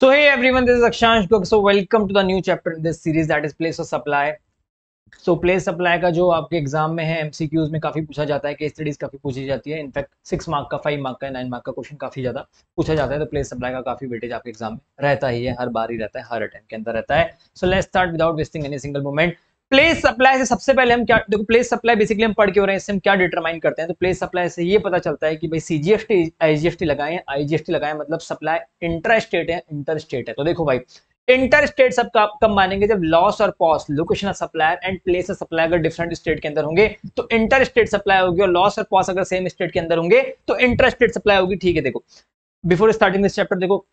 So hey everyone, this is अक्षांश Garg. So welcome to the new chapter in this series that is place of supply. So place supply का जो आपके exam में है MCQs में काफी पूछा जाता है, केस स्टडीज काफी पूछी जाती है. इनफैक्ट 6 मार्क का, 5 मार्क का, 9 मार्क का क्वेश्चन काफी ज्यादा पूछा जाता है. तो प्लेस सप्लाई का काफी वेटेज आपके एग्जाम में रहता ही है, हर बार ही रहता है, हर अटेम्प्ट के अंदर रहता है. So let's start without wasting any single moment. Place supply से सबसे पहले हम क्या देखो, प्लेस सप्लाई बेसिकली हम पढ़ के हो रहे हैं, इससे हम क्या डिटरमाइन करते हैं. तो प्लेस सप्लाई से ये पता चलता है कि भाई सीजीएफटी IGFT लगाएं, IGFT लगाएं मतलब सप्लाई इंट्रास्टेट है, इंटर स्टेट है. तो देखो भाई इंटर स्टेट सब कब मानेंगे, जब लॉस और POS, location of supplier and place of supplier अगर डिफरेंट स्टेट के अंदर होंगे तो इंटर स्टेट सप्लाई होगी, और लॉस और पॉस अगर सेम स्टेट के अंदर होंगे तो इंटर स्टेट सप्लाई होगी. ठीक है, देखो बिफोर स्टार्टिंग दिस चैप्टर, देखो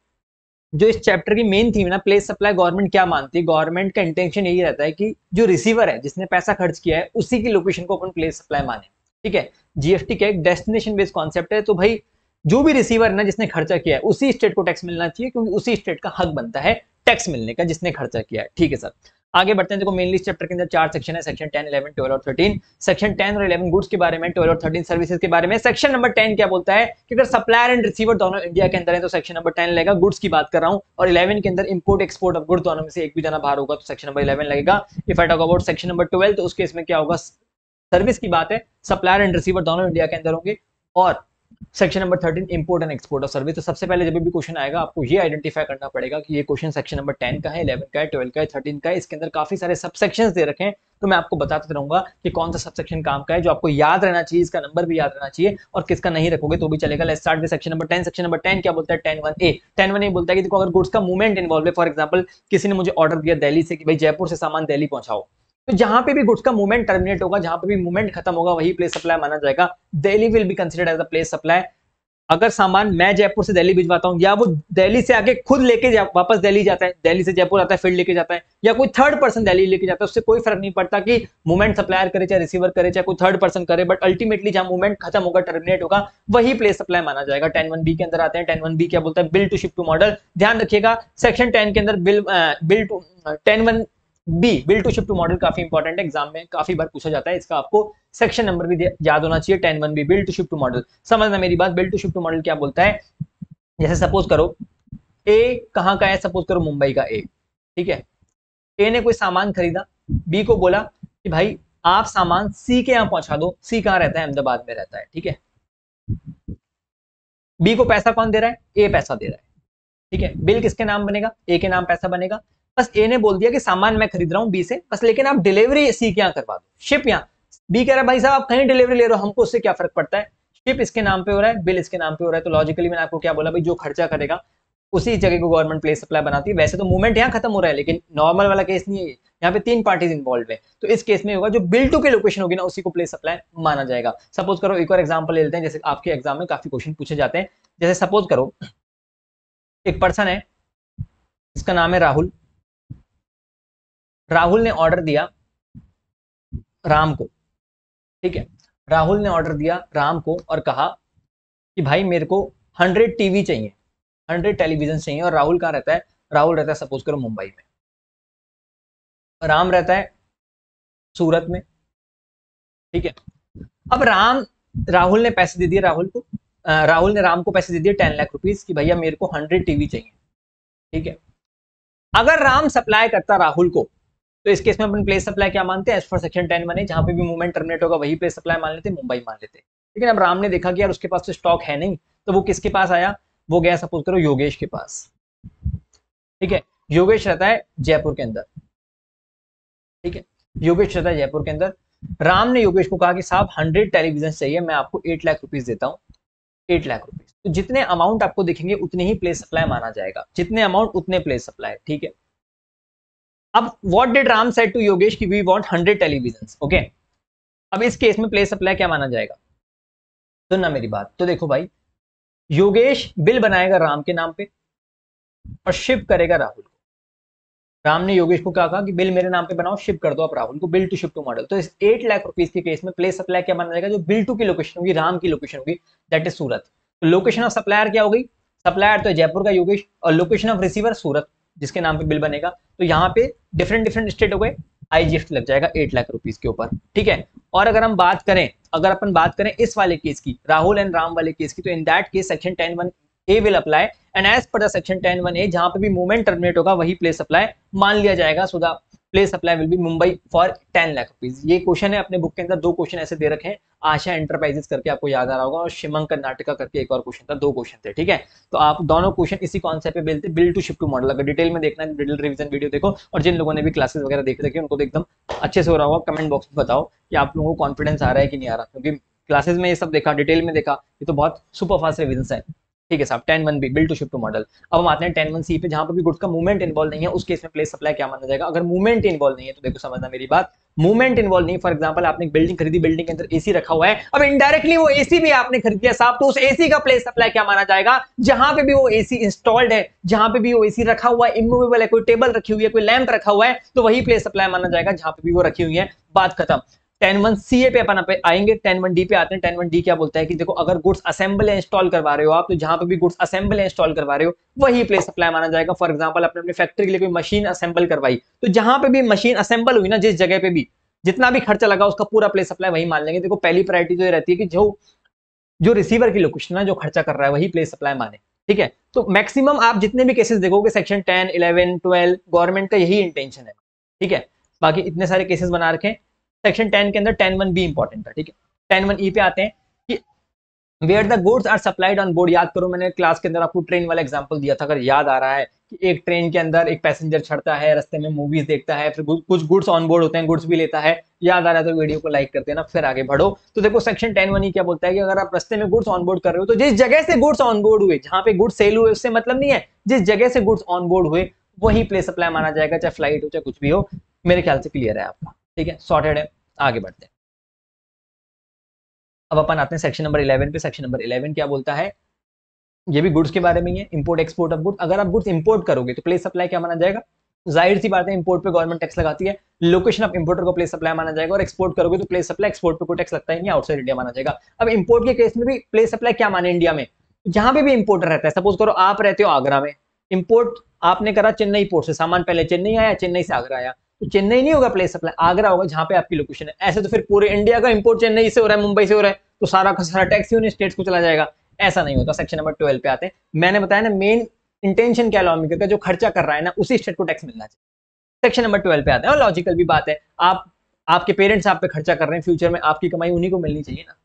जो इस चैप्टर की मेन थीम है ना, प्लेस सप्लाई, गवर्नमेंट क्या मानती है. गवर्नमेंट का इंटेंशन यही रहता है कि जो रिसीवर है, जिसने पैसा खर्च किया है, उसी की लोकेशन को अपन प्लेस सप्लाई माने. ठीक है, GFT का एक डेस्टिनेशन बेस्ड कॉन्सेप्ट है. तो भाई जो भी रिसीवर है ना, जिसने खर्चा किया है, उसी स्टेट को टैक्स मिलना चाहिए, क्योंकि उसी स्टेट का हक बनता है टैक्स मिलने का, जिसने खर्चा किया है. ठीक है सर, आगे बढ़ते हैं. देखो मेनली इस चैप्टर के अंदर 4 सेक्शन है, सेक्शन 10, 11, 12 और 13. सेक्शन 10 और 11 गुड्स के बारे में, 12 और 13 सर्विसेज के बारे में. सेक्शन नंबर 10 क्या बोलता है कि अगर सप्लायर एंड रिसीवर दोनों इंडिया के अंदर है तो सेक्शन नंबर 10 लगेगा, गुड्स की बात कर रहा हूँ. और 11 के अंदर इंपोर्ट एक्सपोर्ट ऑफ गुड्स दोनों में से एक भी जना बाहर होगा तो सेक्शन नंबर 11 लगेगा. If I talk about section number 12 तो उसके इसमें क्या होगा, सर्विस की बात है, सप्लायर एंड रिसीवर दोनों इंडिया के अंदर होंगे. और section number 13 import and export of service. तो सबसे पहले जब भी क्वेश्चन आएगा आपको ये आइडेंटिफाई करना पड़ेगा कि ये क्वेश्चन सेक्शन नंबर 10 का है, 11 का है, 12 का है, 13 का है. इसके अंदर काफी सारे सबसेक्शंस दे रखे हैं, तो मैं आपको बताते रहूंगा कि कौन सा सबसेक्शन काम का है, जो आपको याद रहना चाहिए, इसका नंबर भी याद रहना चाहिए, और किसका नहीं रखोगे तो भी चलेगा. Let's start with section number 10. Section number 10 क्या बोलता है, 10(1)(a) बोलता है कि देखो अगर गुड्स का मूवमेंट इन्वॉल्व है, फॉर एग्जाम्पल किसी ने मुझे ऑर्डर दिया दिल्ली से कि भाई जयपुर से सामान दिल्ली पहुंचाओ, तो जहां पे भी गुड्स का मूवमेंट टर्मिनेट होगा, जहां पे भी मूवमेंट खत्म होगा, वही प्लेस सप्लाई माना जाएगा. Delhi will be considered as a place supply. अगर सामान मैं जयपुर से दिल्ली भिजवाता हूँ, या वो दिल्ली से आके खुद लेके वापस दिल्ली जाता है, दिल्ली से जयपुर आता है फिर लेके जाता है, या कोई थर्ड पर्सन दिल्ली लेके जाता है, उससे कोई फर्क नहीं पड़ता कि मूवमेंट सप्लायर करे, चाहे रिसीवर करे, चाहे कोई थर्ड पर्सन करे, बट अल्टीमेटली जहां मूवमेंट खत्म होगा, टर्मिनेट होगा, वही प्लेस सप्लाई माना जाएगा. 10(1)(b) के अंदर आते हैं. 10(1)(b) क्या बोलता है, bill to ship to model. ध्यान रखिएगा सेक्शन 10 के अंदर bill to ship to model काफी इंपॉर्टेंट है, एग्जाम में काफी बार पूछा जाता है. इसका आपको सेक्शन नंबर भी याद होना चाहिए, 10(1)(b) bill to ship to model. समझना मेरी बात, bill to ship to model क्या बोलता है, जैसे सपोज करो ए कहाँ का है, सपोज करो मुंबई का ए. ठीक है, ए ने कोई सामान खरीदा, बी को बोला कि भाई आप सामान सी के यहाँ पहुंचा दो. सी कहाँ रहता है, अहमदाबाद में रहता है. ठीक है, बी को पैसा कौन दे रहा है, ए पैसा दे रहा है. ठीक है, बिल किसके नाम बनेगा, ए के नाम पैसा बनेगा. बस ए ने बोल दिया कि सामान मैं खरीद रहा हूँ बी से, बस लेकिन आप डिलीवरी सी के यहाँ करवा दो, शिप यहाँ. बी कह रहा है भाई साहब आप कहीं डिलीवरी ले रहे हो, हमको उससे क्या फर्क पड़ता है, शिप इसके नाम पे हो रहा है, बिल इसके नाम पे हो रहा है. तो लॉजिकली मैंने आपको क्या बोला, भाई जो खर्चा करेगा उसी जगह को गवर्नमेंट प्लेस सप्लाई बनाती है. वैसे तो मूवमेंट यहाँ खत्म हो रहा है, लेकिन नॉर्मल वाला केस नहीं है, यहाँ पे 3 पार्टीज इन्वॉल्व है. तो इस केस में होगा जो बिल टू की लोकेशन होगी ना, उसी को प्लेस सप्लाई माना जाएगा. सपोज करो एक और एग्जाम्पल ले लेते हैं, जैसे आपके एग्जाम में काफी क्वेश्चन पूछे जाते हैं. जैसे सपोज करो एक पर्सन है, इसका नाम है राहुल. राहुल ने ऑर्डर दिया राम को. ठीक है, राहुल ने ऑर्डर दिया राम को और कहा कि भाई मेरे को 100 TV चाहिए, 100 टेलीविजन चाहिए. और राहुल कहाँ रहता है, राहुल रहता है सपोज करो मुंबई में, राम रहता है सूरत में. ठीक है, अब राहुल ने पैसे दे दिए, राहुल ने राम को पैसे दे दिए 10 लाख रुपीज कि भैया मेरे को 100 TV चाहिए. ठीक है, अगर राम सप्लाई करता राहुल को, तो इस केस में अपन प्लेस सप्लाई क्या मानते हैं, एज फॉर सेक्शन 10 माने, जहां पे भी मूवमेंट टर्मिनेट होगा वही प्लेस सप्लाई मान लेते हैं, मुंबई मान लेते हैं. लेकिन अब राम ने देखा कि यार उसके पास तो स्टॉक है नहीं, तो वो किसके पास आया, वो गया सपोज करो योगेश के पास. ठीक है, योगेश रहता है जयपुर के अंदर. ठीक है, योगेश रहता है जयपुर के अंदर. राम ने योगेश को कहा कि साहब 100 टेलीविजन चाहिए, मैं आपको 8 लाख रुपीज देता हूँ, 8 लाख रुपीज. तो जितने अमाउंट आपको दिखेंगे उतने ही प्लेस सप्लाई माना जाएगा, जितने अमाउंट उतने प्लेस सप्लाई. ठीक है, अब what did Ram said to Yogesh कि वी वांट 100 टेलीविजन्स. ओके, अब इस केस में प्लेस सप्लाई क्या माना जाएगा, सुनना मेरी बात. तो देखो भाई योगेश बिल बनाएगा राम के नाम पे और शिप करेगा राहुल को. राम ने योगेश को क्या कहा कि बिल मेरे नाम पे बनाओ, शिप कर दो आप राहुल को, bill to ship to model. तो इस 8 लाख रुपीज के केस में प्लेस सप्लाई क्या माना जाएगा, जो बिल टू की लोकेशन होगी, राम की लोकेशन होगी, दैट इज सूरत. तो लोकेशन ऑफ सप्लायर क्या होगी, सप्लायर तो जयपुर का योगेश, और लोकेशन ऑफ रिसीवर सूरत, जिसके नाम पे बिल बनेगा. तो यहाँ पे डिफरेंट स्टेट हो गए, IGFT लग जाएगा 8 लाख रुपीज के ऊपर. ठीक है, और अगर हम बात करें, अगर अपन बात करें इस वाले केस की, राहुल एंड राम वाले केस की, तो in that case section 10(1) A will apply and as per the section 10(1)A जहां पे भी मूवमेंट टर्मिनेट होगा वही प्लेस अप्लाई मान लिया जाएगा। So the place apply will be Mumbai for 10 lakh rupees. ये क्वेश्चन है अपने बुक के अंदर, दो क्वेश्चन ऐसे दे रखे हैं, आशा एंटरप्राइजेस करके आपको याद आ रहा होगा और शिमंग कर्नाटका करके एक और क्वेश्चन था, दो क्वेश्चन थे ठीक है। तो आप दोनों क्वेश्चन इसी कॉन्सेप्ट पे मिलते build to shift to model, अगर डिटेल में देखना है डिटेल रिवीजन वीडियो देखो, और जिन लोगों ने भी क्लासेस वगैरह देख रखी है उनको तो एकदम अच्छे से हो रहा होगा। कमेंट बॉक्स में बताओ कि आप लोगों को कॉन्फिडेंस आ रहा है कि नहीं आ रहा, क्योंकि क्लासेस में ये सब देखा, डिटेल में देखा, ये तो बहुत सुपर फास्ट रिविजन है ठीक है साहब। 10(1)B build to shift to model. अब हम आते हैं 10(1)C पे, जहां पर भी गुड्स का मूवमेंट इन्वॉल्व नहीं है उस केस में प्लेस सप्लाई क्या माना जाएगा। अगर मूवमेंट इन्वॉल्व नहीं है तो देखो समझना मेरी बात, मूवमेंट इन्वॉल्व नहीं, फॉर एग्जांपल आपने एक बिल्डिंग खरीदी, बिल्डिंग के अंदर एसी रखा हुआ है, अब इनडायरेक्टली वो एसी भी आपने खरीदा साहब, तो उस एसी का प्लेस सप्लाई क्या माना जाएगा। जहां पे भी वो एसी इंस्टॉल्ड है, जहां पे भी वो एसी रखा हुआ है, इमूवेबल है, कोई टेबल रखी हुई है, कोई लैंप रखा हुआ है, तो वही प्लेस सप्लाई माना जाएगा जहां पे भी वो रखी हुई है। बात खत्म। 10(1)CA पे अपन आएंगे, 10(1)D पे आते हैं। 10(1)D क्या बोलता है कि देखो अगर गुड्स असेंबल इंस्टॉल करवा रहे हो आप, तो जहां पे भी गुड्स असेंबल इंस्टॉल करवा रहे हो वही प्लेस सप्लाई माना जाएगा। फॉर एग्जांपल आपने अपने फैक्ट्री के लिए कोई मशीन असेंबल करवाई, तो जहां पे भी मशीन असेंबल हुई ना, जिस जगह पे भी जितना भी खर्चा लगा उसका पूरा प्लेस सप्लाई वही मान लेंगे। देखो पहली प्रायोरिटी तो ये रहती है कि जो रिसीवर की लोकेशन है, जो खर्चा कर रहा है वही प्लेस सप्लाई माने ठीक है। तो मैक्सिमम आप जितने भी केसेस देखोगे सेक्शन 10, 11, 12 गवर्नमेंट का यही इंटेंशन है ठीक है। बाकी इतने सारे केसेस बना रखे सेक्शन 10 के अंदर। 10(1)B इंपॉर्टेंट है ठीक है। 10(1)E पे आते हैं कि where the goods are supplied on board. याद करो मैंने क्लास के अंदर आपको ट्रेन वाला एग्जांपल दिया था, अगर याद आ रहा है कि एक ट्रेन के अंदर एक पैसेंजर चढ़ता है, रास्ते में मूवीज देखता है, फिर कुछ गुड्स ऑन बोर्ड होते हैं, गुड्स भी लेता है। याद आ रहा है तो वीडियो को लाइक कर देना, फिर आगे बढ़ो। तो देखो सेक्शन 10(1)E क्या बोलता है कि अगर आप रास्ते में गुड्स ऑन बोर्ड कर रहे हो, तो जिस जगह से गुड्स ऑन बोर्ड हुए, जहां पे गुड्स सेल हुए उससे मतलब नहीं है, जिस जगह से गुड्स ऑन बोर्ड हुए वही प्लेस सप्लाई माना जाएगा, चाहे फ्लाइट हो चाहे कुछ भी हो। मेरे ख्याल से क्लियर है आपका ठीक है, सॉर्टेड है। आगे बढ़ते हैं। अब अपन आते हैं सेक्शन नंबर 11 पे। सेक्शन नंबर 11 क्या बोलता है, ये भी गुड्स के बारे में ही है, इंपोर्ट एक्सपोर्ट ऑफ गुड्स। अगर आप गुड्स इंपोर्ट करोगे तो प्लेस सप्लाई क्या माना जाएगा। जाहिर सी बात है इंपोर्ट पे गवर्नमेंट टैक्स लगाती है, लोकेशन ऑफ इंपोर्टर को प्लेस सप्लाई माना जाएगा, और एक्सपोर्ट करोगे तो प्लेस सप्लाई एक्सपोर्ट पे कोई टैक्स लगता ही नहीं, आउटसाइड इंडिया माना जाएगा। अब इंपोर्ट के केस में भी प्लेस सप्लाई क्या माने इंडिया में, जहां पे भी इंपोर्टर रहता है। सपोज करो आप रहते हो आगरा में, इंपोर्ट आपने करा चेन्नई पोर्ट से, सामान पहले चेन्नई आया, चेन्नई से आगरा आया, तो चेन्नई नहीं होगा प्लेस सप्लाई, आगरा होगा जहां पे आपकी लोकेशन है। ऐसे तो फिर पूरे इंडिया का इंपोर्ट चेन्नई से हो रहा है, मुंबई से हो रहा है, तो सारा का सारा टैक्स ही उन स्टेट्स को चला जाएगा, ऐसा नहीं होता। सेक्शन नंबर 12 पे आते हैं। मैंने बताया ना मेन इंटेंशन क्या लॉ मेकर का, जो खर्चा कर रहा है ना उसी स्टेट को टैक्स मिलना चाहिए। सेक्शन नंबर 12 पे आते हैं, और लॉजिकल भी बात है, आपके पेरेंट्स आप पे खर्चा कर रहे हैं, फ्यूचर में आपकी कमाई उन्हीं को मिलनी चाहिए ना।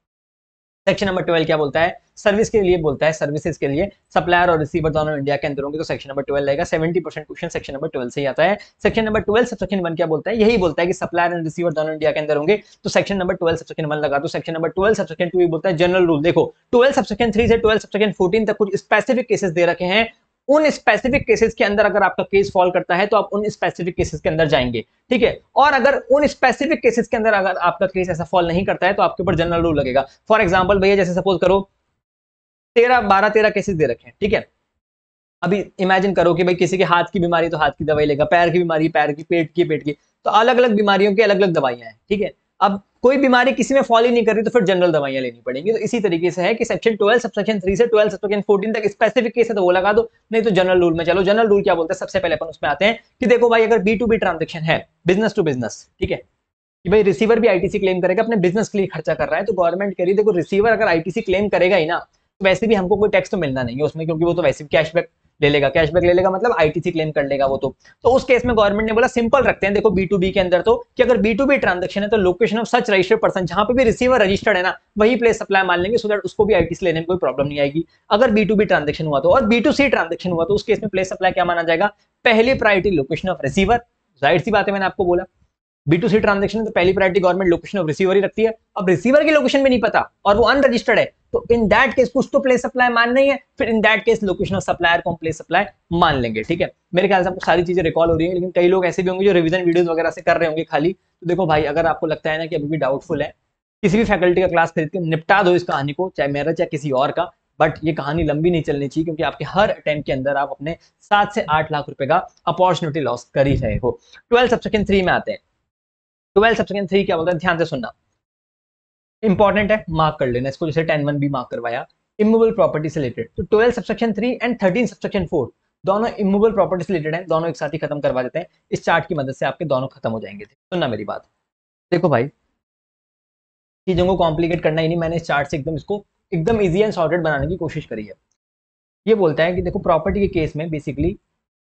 सेक्शन नंबर 12 क्या बोलता है, सर्विस के लिए बोलता है, सर्विसेज के लिए सप्लायर और रिसीवर दोनों इंडिया के अंदर होंगे, तो सेक्शन नंबर 12 रहेगा। 70% क्वेश्चन सेक्शन नंबर 12 से ही आता है। सेक्शन नंबर 12 सबसेक्शन 1 क्या बोलता है, यही बोलता है कि सप्लायर एंड रिसीवर दोनों इंडिया के अंदर होंगे, तो सेक्शन नंबर 12 सबसेक्शन 1 लगा दो। सेक्शन नंबर 12 सबसेक्शन 2 भी बोलता है जनरल रूल। देखो 12 सबसेक्शन 3 से 12 सबसेक्शन 14 तक कुछ स्पेसिफिक केसेस दे रखे हैं, उन स्पेसिफिक केसेस के अंदर अगर आपका केस फॉल करता है तो आप उन स्पेसिफिक केसेस के अंदर जाएंगे ठीक है। और अगर उन स्पेसिफिक केसेस के अंदर अगर आपका केस ऐसा फॉल नहीं करता है तो आपके ऊपर जनरल रूल लगेगा। फॉर एग्जांपल भैया जैसे सपोज करो 13, 12, 13 केसेस दे रखे हैं ठीक है। अभी इमेजिन करो कि भाई किसी के हाथ की बीमारी तो हाथ की दवाई लेगा, पैर की बीमारी पैर की, पेट की, तो अलग अलग बीमारियों की अलग अलग दवाइयां हैं ठीक है। अब कोई बीमारी किसी में फॉल ही नहीं कर रही तो फिर जनरल दवाइयां लेनी पड़ेंगी। तो इसी तरीके से है कि सेक्शन 12 सबसेक्शन 3 से 12 सबसेक्शन 14 तक स्पेसिफिक केस है तो वो लगा दो, नहीं तो जनरल रूल में चलो। जनरल रूल क्या बोलता है, सबसे पहले अपन उसमें आते हैं कि देखो भाई अगर B2B ट्रांजेक्शन है, बिजनेस टू बिजनेस ठीक है, कि भाई रिसीवर भी ITC क्लेम करेगा, अपने बिजनेस के लिए खर्चा कर रहा है, तो गवर्नमेंट कह रही है देखो रिसीवर अगर ITC क्लेम करेगा ही ना तो वैसे भी हमको कोई टैक्स तो मिलना नहीं है उसमें, क्योंकि वो तो वैसे भी कैशबैक ले लेगा मतलब ITC क्लेम कर लेगा वो। तो उस केस में गवर्नमेंट ने बोला सिंपल रखते हैं देखो B2B के अंदर तो, कि अगर B2B ट्रांजैक्शन है तो location of such registered person, जहां पे भी रिसीवर रजिस्टर्ड है ना वही प्लेस सप्लाई मान लेंगे, सो दैट उसको भी ITC लेने में कोई प्रॉब्लम नहीं आएगी। अगर B2B ट्रांजैक्शन हुआ तो, और B2C ट्रांजैक्शन हुआ तो उस केस में प्लेस सप्लाई क्या माना जाएगा, पहली प्रायोरिटी लोकेशन ऑफ रिसीवर। जाहिर सी बात है मैंने आपको बोला B2C ट्रांजेक्शन है तो पहली priority government location of receiver ही रखती है। अब रिसीवर की लोकेशन भी नहीं पता और वो अनरजिस्टर्ड है तो इन दैट केस कुछ तो प्लेस सप्लाई मान नहीं है, फिर in that case location of supplier को हम प्लेस सप्लाई मान लेंगे ठीक है। मेरे ख्याल से आपको सारी चीजें रिकॉल हो रही है, लेकिन कई लोग ऐसे भी होंगे जो रिवीजन वीडियोस वगैरह से कर रहे होंगे खाली। तो देखो भाई अगर आपको लगता है ना कि अभी भी डाउटफुल है, किसी भी फैकल्टी का क्लास खरीद के निपटा दो इस कहानी को, चाहे मेरा चाहे किसी और का, बट ये कहानी लंबी नहीं चलनी चाहिए, क्योंकि आपके हर अटेम्प्ट के अंदर आप अपने 7 से 8 लाख रुपए का अपॉर्चुनिटी लॉस कर ही रहे हो। 12 सबसेक्शन 3 में आते हैं। 12 सबसेक्शन 3 क्या बोलता है, ध्यान से सुनना, इंपॉर्टेंट है मार्क कर लेना इसको, जैसे 10(1)B मार्क करवाया, इमूवेबल प्रॉपर्टी से रिलेटेड। तो 12 सबसेक्शन 3 एंड 13 सबसेक्शन 4 दोनों इमूवेबल प्रॉपर्टी से रिलेटेड हैं, दोनों एक साथ ही खत्म करवा देते हैं, इस चार्ट की मदद से आपके दोनों खत्म हो जाएंगे। सुनना मेरी बात, देखो भाई चीजों को कॉम्प्लिकेट करना ही नहीं, मैंने इस चार्ट से एकदम इसको एकदम ईजी एंड सॉर्टेड बनाने की कोशिश करी है। ये बोलता है कि देखो प्रॉपर्टी के केस में बेसिकली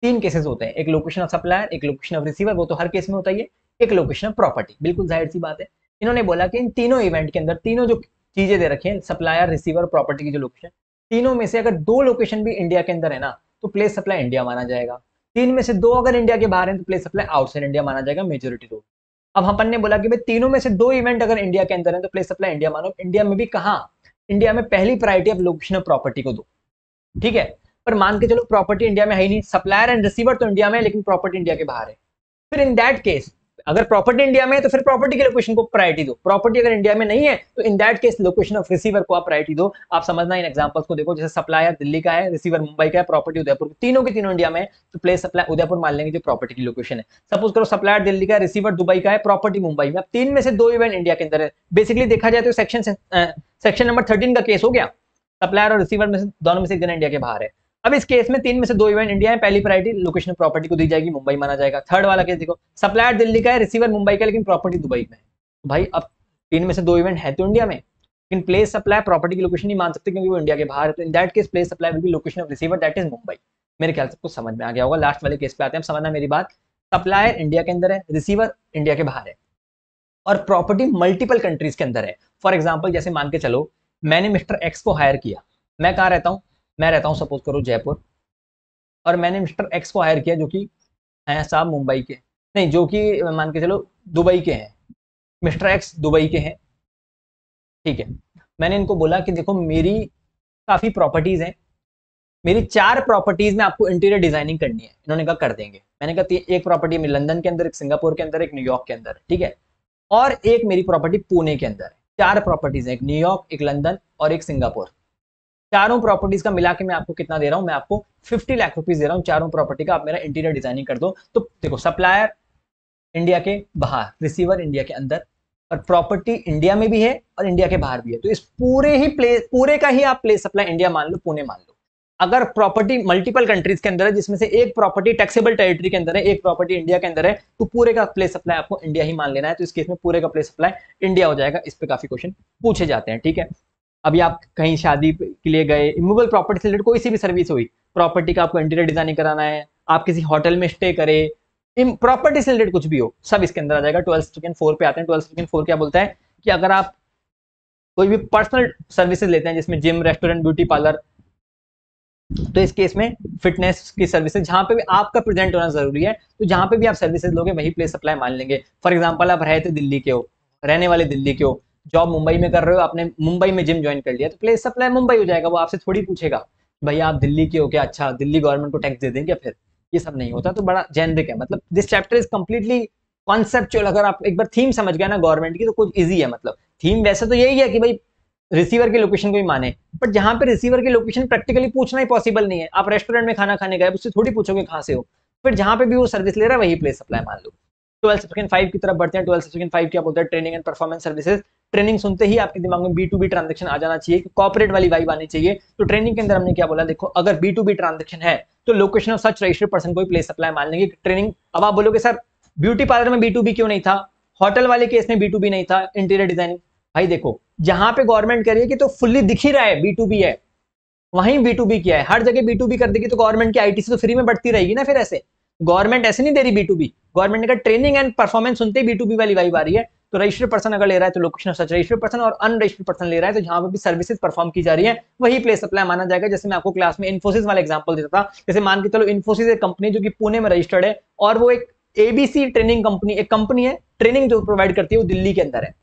तीन केसेस होते हैं, एक लोकेशन ऑफ सप्लायर, एक लोकेशन ऑफ रिसीवर, वो तो हर केस में होता ही है, एक लोकेशन ऑफ प्रॉपर्टी, बिल्कुल जाहिर सी बात है। इन्होंने बोला कि इन तीनों इवेंट के अंदर तीनों जो चीजें दे रखी हैं, सप्लायर, रिसीवर, प्रॉपर्टी की जो लोकेशन, तीनों में से अगर दो लोकेशन भी इंडिया के अंदर है ना तो प्लेस सप्लाई इंडिया माना जाएगा, तीन में से दो अगर इंडिया के बाहर है तो प्लेस सप्लाई आउटसाइड इंडिया माना जाएगा मेजोरिटी रूल। अब अपन ने बोला कि भाई तीनों में से दो इवेंट अगर इंडिया के अंदर है तो प्लेस सप्लाई इंडिया मानो, इंडिया में भी कहा, इंडिया में पहली priority of location of property को दो, ठीक है। पर मान के चलो प्रॉपर्टी इंडिया में है ही नहीं, सप्लायर एंड रिसीवर तो इंडिया में है लेकिन प्रॉपर्टी इंडिया के बाहर है, फिर इन दैट केस अगर प्रॉपर्टी इंडिया में है तो फिर प्रॉपर्टी के लोकेशन को प्रायोरिटी दो, प्रॉपर्टी अगर इंडिया में नहीं है तो in that case location of receiver को आप प्रायोरिटी दो। आप समझना इन एग्जांपल्स को देखो, जैसे सप्लायर दिल्ली का है, रिसीवर मुंबई का है, प्रॉपर्टी उदयपुर, तीनों के तीनों इंडिया में है तो प्लेस सप्लाई उदयपुर मान लेंगे जो प्रॉपर्टी की लोकेशन है। सपोज करो सप्लायर दिल्ली का, रिसीवर दुबई का है, प्रॉपर्टी मुंबई में। अब तीन में से दो इवेंट इंडिया के अंदर है, बेसिकली देखा जाए तो सेक्शन नंबर 13 का केस हो गया, सप्लायर और रिसीवर में से दोनों में से एक इंडिया के बाहर है। अब इस केस में तीन में से दो इवेंट इंडिया में, पहली प्रायोरिटी लोकेशन प्रॉपर्टी को दी जाएगी, मुंबई माना जाएगा। थर्ड वाला केस देखो, सप्लायर दिल्ली का है, रिसीवर मुंबई का, लेकिन प्रॉपर्टी दुबई में है। भाई अब तीन में से दो इवेंट है तो इंडिया में, लेकिन प्लेस सप्लाई प्रॉपर्टी की लोकेशन नहीं मान सकते क्योंकि वो इंडिया के बाहर है, तो in that case place supply will be location of receiver that is Mumbai. मेरे ख्याल से कुछ समझ में आ गया होगा। लास्ट वाले केस पे आते हैं, समझना मेरी बात, सप्लायर इंडिया के अंदर है, रिसीवर इंडिया के बाहर है और प्रॉपर्टी मल्टीपल कंट्रीज के अंदर है। फॉर एग्जाम्पल जैसे मान के चलो मैंने मिस्टर एक्स को हायर किया, मैं कहाँ रहता हूँ, मैं रहता हूँ सपोज करो जयपुर, और मैंने मिस्टर एक्स को हायर किया जो कि हैं साहब मुंबई के, नहीं जो कि मान के चलो दुबई के हैं, मिस्टर एक्स दुबई के हैं, ठीक है। मैंने इनको बोला कि देखो मेरी काफ़ी प्रॉपर्टीज़ हैं, मेरी 4 प्रॉपर्टीज़ में आपको इंटीरियर डिज़ाइनिंग करनी है। इन्होंने कहा कर देंगे। मैंने कहा एक प्रॉपर्टी मेरी लंदन के अंदर, एक सिंगापुर के अंदर, एक न्यूयॉर्क के अंदर, ठीक है, और एक मेरी प्रॉपर्टी पुणे के अंदर है। 4 प्रॉपर्टीज़ हैं, एक न्यूयॉर्क, एक लंदन और एक सिंगापुर। चारों प्रॉपर्टीज का मिला के मैं आपको कितना दे रहा हूं, मैं आपको 50 लाख रुपीस दे रहा हूं। चारों प्रॉपर्टी का आप मेरा इंटीरियर डिजाइनिंग कर दो। तो देखो सप्लायर इंडिया के बाहर, रिसीवर इंडिया के अंदर और प्रॉपर्टी इंडिया में भी है और इंडिया के बाहर भी है, तो इस पूरे का ही आप प्लेस सप्लाई इंडिया मान लो, पुणे मान लो। अगर प्रॉपर्टी मल्टीपल कंट्रीज के अंदर है जिसमें से एक प्रॉपर्टी टैक्सेबल टेरिटरी के अंदर है, एक प्रॉपर्टी इंडिया के अंदर है, तो पूरे का प्लेस सप्लाई आपको इंडिया ही मान लेना है। तो इस केस में पूरे का प्लेस सप्लाई इंडिया हो जाएगा। इस पर काफी क्वेश्चन पूछे जाते हैं, ठीक है। अभी आप कहीं शादी के लिए गए, इमूवेबल प्रॉपर्टी से रिलेटेड कोई सी भी सर्विस हुई, प्रॉपर्टी का आपको इंटीरियर डिजाइनिंग कराना है, आप किसी होटल में स्टे करें, इन प्रॉपर्टी से रिलेटेड कुछ भी हो, सब इसके अंदर आ जाएगा। 12(4) पे आते हैं। 12(4) क्या बोलता है कि अगर आप कोई भी पर्सनल सर्विसेज लेते हैं जिसमें जिम, रेस्टोरेंट, ब्यूटी पार्लर, तो इस केस में फिटनेस की सर्विसेज जहाँ पे भी आपका प्रेजेंट होना जरूरी है, तो जहाँ पे भी आप सर्विसेज लोगे वही प्लेस सप्लाई मान लेंगे। फॉर एग्जाम्पल आप रहने वाले दिल्ली के हो, जॉब मुंबई में कर रहे हो, आपने मुंबई में जिम ज्वाइन कर लिया तो प्लेस सप्लाई मुंबई हो जाएगा। वो आपसे थोड़ी पूछेगा भैया आप दिल्ली के हो क्या, अच्छा दिल्ली गवर्नमेंट को टैक्स दे देंगे, फिर ये सब नहीं होता। तो बड़ा जेनरिक है, मतलब this chapter is completely conceptual. अगर आप एक बार थीम समझ गए ना गवर्नमेंट की तो कुछ ईजी है। मतलब थीम वैसे तो यही है कि भाई रिसीवर के लोकेशन को ही माने, बट जहाँ पे रिसीवर के लोकेशन प्रैक्टिकली पूछना ही पॉसिबल नहीं है। आप रेस्टोरेंट में खाना खाने गए, उससे थोड़ी पूछोगे कहाँ से हो, फिर जहाँ पे भी वो सर्विस ले रहा है वही प्लेस सप्लाई मान लो। 12(5) की तरफ बढ़ते हैं। 12(5) क्या बोलता है, training and performance services. Training सुनते ही आपके दिमाग में B2B ट्रांजेक्शन आ जाना चाहिए, कॉर्पोरेट वाली वाइब आनी चाहिए। तो ट्रेनिंग के अंदर हमने क्या बोला, देखो अगर B2B ट्रांजेक्शन है तो location of such registered person को ही प्लेस सप्लाई मान लेंगे। ट्रेनिंग, अब आप बोलोगे सर ब्यूटी पार्लर में B2B क्यों नहीं था, होटल वाले केस में B2B नहीं था, इंटीरियर डिजाइनिंग, भाई देखो जहां पे गवर्नमेंट करिए कि तो फुल्ली दिख ही रहा है B2B है, वहीं B2B किया है। हर जगह B2B कर देगी तो गवर्नमेंट की ITC तो फ्री में बढ़ती रहेगी ना। फिर ऐसे गवर्नमेंट ऐसे नहीं दे रही B2B, गवर्नमेंट ने कहा ट्रेनिंग एंड परफॉर्मेंस सुनते ही B2B वाली वाइब आ रही है। तो रजिस्टर्ड पर्सन अगर ले रहा है तो location of such registered person, और अनरजिस्टर्ड पर्सन ले रहा है तो जहां पर भी सर्विसेज परफॉर्म की जा रही है वही प्लेस सप्लाई माना जाएगा। जैसे मैं आपको क्लास में इन्फोसिस वाला एग्जांपल देता था, जैसे मान के चलो इन्फोसिस एक कंपनी जो कि पुणे में रजिस्टर्ड है और वो एक ABC ट्रेनिंग कंपनी, एक कंपनी है ट्रेनिंग जो प्रोवाइड करती है वो दिल्ली के अंदर है,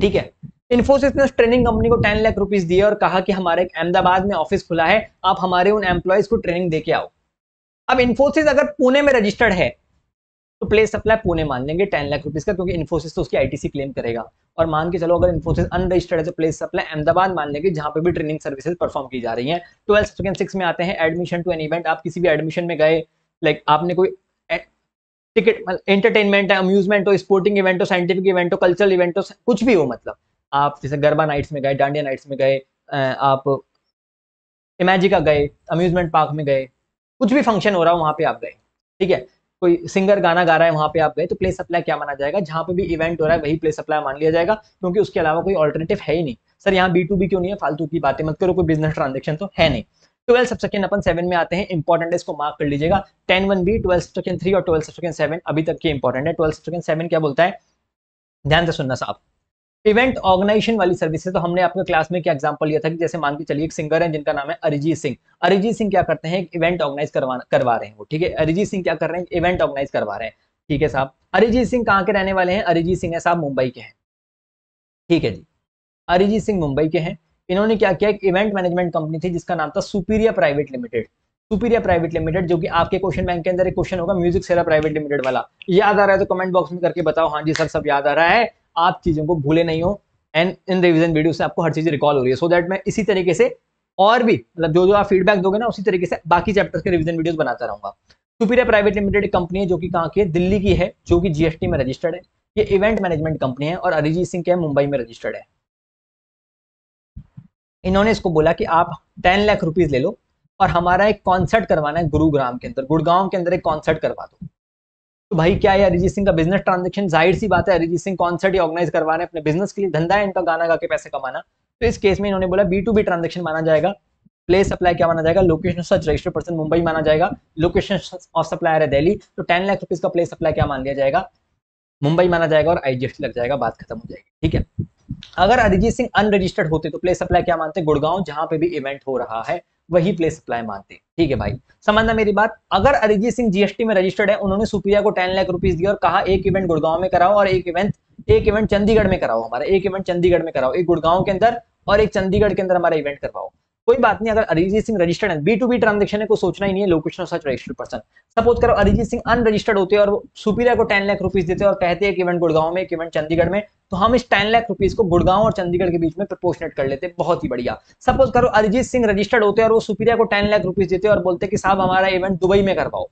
ठीक है। इन्फोसिस ने उस ट्रेनिंग कंपनी को 10 लाख रुपीज दिए और कहा कि हमारे अहमदाबाद में ऑफिस खुला है, आप हमारे उन एम्प्लॉयज को ट्रेनिंग देके आओ। अब इन्फोसिस अगर पुणे में रजिस्टर्ड है तो प्लेस सप्लाई पुणे मान लेंगे 10 लाख रुपीज का, क्योंकि इन्फोसिस तो उसकी ITC क्लेम करेगा। और मान के चलो अगर इन्फोसिस अनरजिस्टर्ड है तो प्लेस सप्लाई अहमदाबाद मान लेंगे जहां पे भी ट्रेनिंग सर्विसेज परफॉर्म की जा रही हैं। 12(6) में आते हैं, एडमिशन टू एन इवेंट। आप किसी भी एडमिशन में गए, लाइक आपने कोई टिकट, एंटरटेनमेंट है, अम्यूजमेंट हो, स्पोर्टिंग इवेंट हो, साइंटिफिक इवेंट हो, कल्चरल इवेंट हो, कुछ भी हो, मतलब आप जैसे गरबा नाइट्स में गए, डांडिया नाइट्स में गए, आप इमेजिका गए, अम्यूजमेंट पार्क में गए, कुछ भी फंक्शन हो रहा हो वहाँ पे आप गए, ठीक है। कोई सिंगर गाना गा रहा है वहाँ पे आप गए, तो प्लेस सप्लाई क्या माना जाएगा, जहाँ पे भी इवेंट हो रहा है वही प्लेस सप्लाई मान लिया जाएगा, क्योंकि उसके अलावा कोई ऑल्टरनेटिव है ही नहीं। सर यहाँ B2B क्यों नहीं है, फालतू की बातें मत करो, कोई बिजनेस ट्रांजेक्शन तो है नहीं। 12 सबसेक्शन अपन 7 में आते हैं, इंपॉर्टेंट है इसको मार्क कर लीजिएगा। 10(1)(b), 12 सबसेक्शन 3 और 12 सबसेक्शन 7 अभी तक के इंपॉर्टेंट है। 12 सबसेक्शन 7 क्या बोलता है, ध्यान से सुनना साहब। इवेंट ऑर्गेनाइजेशन वाली सर्विसेज तो हमने आपके क्लास में क्या एग्जांपल लिया था कि जैसे मान के चलिए एक सिंगर है जिनका नाम है अरिजीत सिंह। अरिजीत सिंह क्या करते हैं, इवेंट ऑर्गेनाइज करवा रहे हैं वो, ठीक है। अरिजीत सिंह क्या कर रहे हैं, इवेंट ऑर्गेनाइज करवा रहे हैं, ठीक है साहब। अरिजीत सिंह कहाँ के रहने वाले हैं, अरिजीत सिंह है साहब मुंबई के हैं, ठीक है जी। अरिजीत सिंह मुंबई के हैं। इन्होंने क्या किया, एक इवेंट मैनेजमेंट कंपनी थी जिसका नाम था superior private limited. Superior private limited जो कि आपके क्वेश्चन बैंक के अंदर एक क्वेश्चन होगा म्यूजिक सेरा प्राइवेट लिमिटेड वाला। याद आ रहा है तो कमेंट बॉक्स में करके बताओ, हाँ जी सर सब याद आ रहा है, आप चीजों को भूले नहीं हो एंड इन रिविजन वीडियो से आपको हर चीज रिकॉल हो रही है। सो दैट मैं इसी तरीके से और भी मतलब जो जो आप फीडबैक दोगे ना उसी तरीके से बाकी चैप्टर्स के रिविजन वीडियोस बनाता रहूंगा। सुपीरियर प्राइवेट लिमिटेड कंपनी है जो कि कहाँ की है, दिल्ली की है, जो कि GST में रजिस्टर्ड है। ये इवेंट मैनेजमेंट कंपनी है और अरिजीत सिंह क्या मुंबई में रजिस्टर्ड है। इन्होंने इसको बोला कि आप 10 लाख रुपीज ले लो और हमारा एक कॉन्सर्ट करवाना है गुरुग्राम के अंदर, गुड़गांव के अंदर एक कॉन्सर्ट करवा दो। तो भाई क्या है अरिजीत सिंह का बिजनेस ट्रांजैक्शन, जाहिर सी बात है अरिजीत सिंह कॉन्सर्ट ही ऑर्गेनाइज करवा रहे हैं अपने बिजनेस के लिए, धंधा है इनका गाना गा के पैसे कमाना। तो इस केस में इन्होंने बोला B2B ट्रांजैक्शन माना जाएगा, प्लेस सप्लाई क्या माना जाएगा, location of such registered person Mumbai माना जाएगा, लोकेशन ऑफ सप्लायर है दिल्ली, तो 10 लाख रुपीज का प्लेस सप्लाई क्या मान लिया जाएगा, मुंबई माना जाएगा और IGST लग जाएगा, बात खत्म हो जाएगी, ठीक है। अगर अरिजीत सिंह अनरजिस्टर्ड होते तो प्लेस सप्लाई क्या मानते, गुड़गांव जहां पे भी इवेंट हो रहा है वही प्लेस सप्लाई मानते, ठीक है भाई, समझना मेरी बात। अगर अरिजीत सिंह GST में रजिस्टर्ड है, उन्होंने सुप्रिया को 10 लाख रुपीज दिया और कहा एक इवेंट गुड़गांव में कराओ और एक इवेंट चंडीगढ़ में कराओ, हमारा एक इवेंट चंडीगढ़ में कराओ, एक गुड़गांव के अंदर और एक चंडीगढ़ के अंदर हमारा इवेंट करवाओ। कोई बात नहीं, अगर अरिजीत सिंह रजिस्टर्ड है, B2B ट्रांजेक्शन है, कोई सोचना ही नहीं है, location of such registered person. Suppose करो अरिजीत सिंह अनरजिस्टर्ड होते और सुपीरिया को 10 लाख रुपीस देते और कहते हैं एक इवेंट गुड़गांव में एक इवेंट चंडीगढ़ में, तो हम इस 10 लाख रुपीस को गुड़गांव और चंडीगढ़ के बीच में प्रोपोर्शनेट कर लेते, बहुत ही बढ़िया। सपोज करो अरिजीत सिंह रजिस्टर्ड होते और वो सुपीरिया को 10 लाख रुपीज देते और बोलते कि साहब हमारा इवेंट दुबई में करवाओ,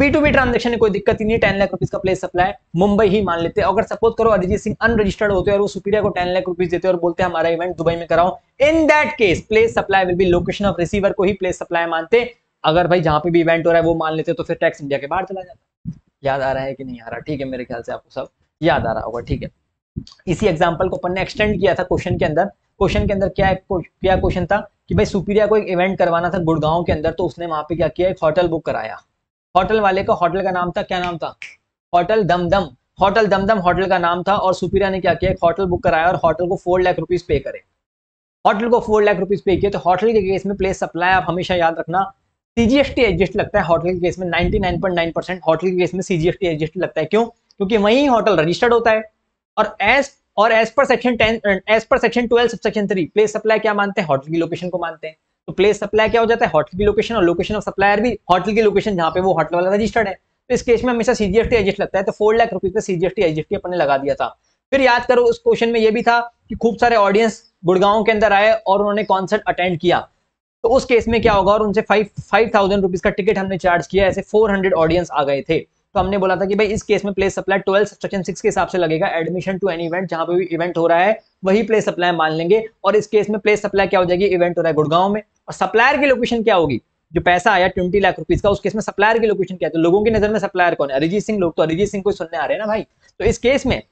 B2B ट्रांजेक्शन में कोई दिक्कत ही नहीं, 10 लाख रुपीज का प्लेस सप्लाई मुंबई ही मान लेते। अगर सपोज करो अरिजीत सिंह अनरजिस्टर्ड होते और वो सुपीरियर को 10 लाख रुपीज देते और बोलते हमारा इवेंट दुबई में कराओ, in that case place supply will be location of receiver को ही प्लेस सप्लाई मानते। अगर भाई जहां पे भी इवेंट हो रहा है वो मान लेते तो फिर टैक्स इंडिया के बाहर चला जाता। याद आ रहा है कि नहीं आ रहा, ठीक है, मेरे ख्याल से आपको सब याद आ रहा होगा, ठीक है। इसी एग्जाम्पल को अपन ने एक्सटेंड किया था क्वेश्चन के अंदर। क्वेश्चन के अंदर क्या क्वेश्चन था कि भाई सुपीरिया को एक इवेंट करवाना था गुड़गांव के अंदर, तो उसने वहां पे क्या किया, एक होटल बुक कराया। होटल वाले का होटल का नाम था, क्या नाम था, hotel Dumdum. Hotel Dumdum hotel का नाम था और सुपीरिया ने क्या किया, एक होटल बुक कराया और होटल को 4 लाख रुपीज पे करे। होटल को 4 लाख रुपीज पे किए तो होटल के केस में प्लेस सप्लाई आप हमेशा याद रखना CGST एडजस्ट लगता है। होटल के केस में 99.9% होटल के केस में CGST एडजस्ट लगता है। क्यों? क्योंकि वही होटल रजिस्टर्ड होता है और as per section 12 subsection 3 place supply क्या मानते हैं, होटल की लोकेशन को मानते हैं। तो प्लेस सप्लाई क्या हो जाता है, होटल की लोकेशन और लोकेशन ऑफ सप्लायर भी होटल की लोकेशन जहां पे वो होटल वाला रजिस्टर्ड है। तो इस केस में हमेशा CGST एडजस्ट लगता है। तो 4 लाख रुपीज का CGST एडजस्ट अपन ने लगा दिया था। फिर याद करो उस क्वेश्चन में ये भी था कि खूब सारे ऑडियंस गुड़गांव के अंदर आए और उन्होंने कॉन्सर्ट अटेंड किया, तो उस केस में क्या होगा, और उनसे 5,000 रुपीज का टिकट हमने चार्ज किया। ऐसे 400 ऑडियंस आ गए थे। तो हमने बोला था कि भाई इस केस में प्लेस सप्लाई 12 सबसेक्शन 6 के हिसाब से लगेगा। एडमिशन टू एनी इवेंट, जहां पे भी इवेंट हो रहा है वही प्लेस सप्लाई मान लेंगे। और इस केस में प्लेस सप्लाई क्या हो जाएगी, इवेंट हो रहा है गुड़गांव में और सप्लायर की लोकेशन क्या होगी, जो पैसा आया 20 लाख रुपीज का उस केस में सप्लायर की लोकेशन क्या है। तो लोगों की नजर में सप्लायर कौन है, अरिजीत सिंह। लोग तो अरिजीत सिंह को सुनने आ रहे हैं ना भाई। तो इस केस में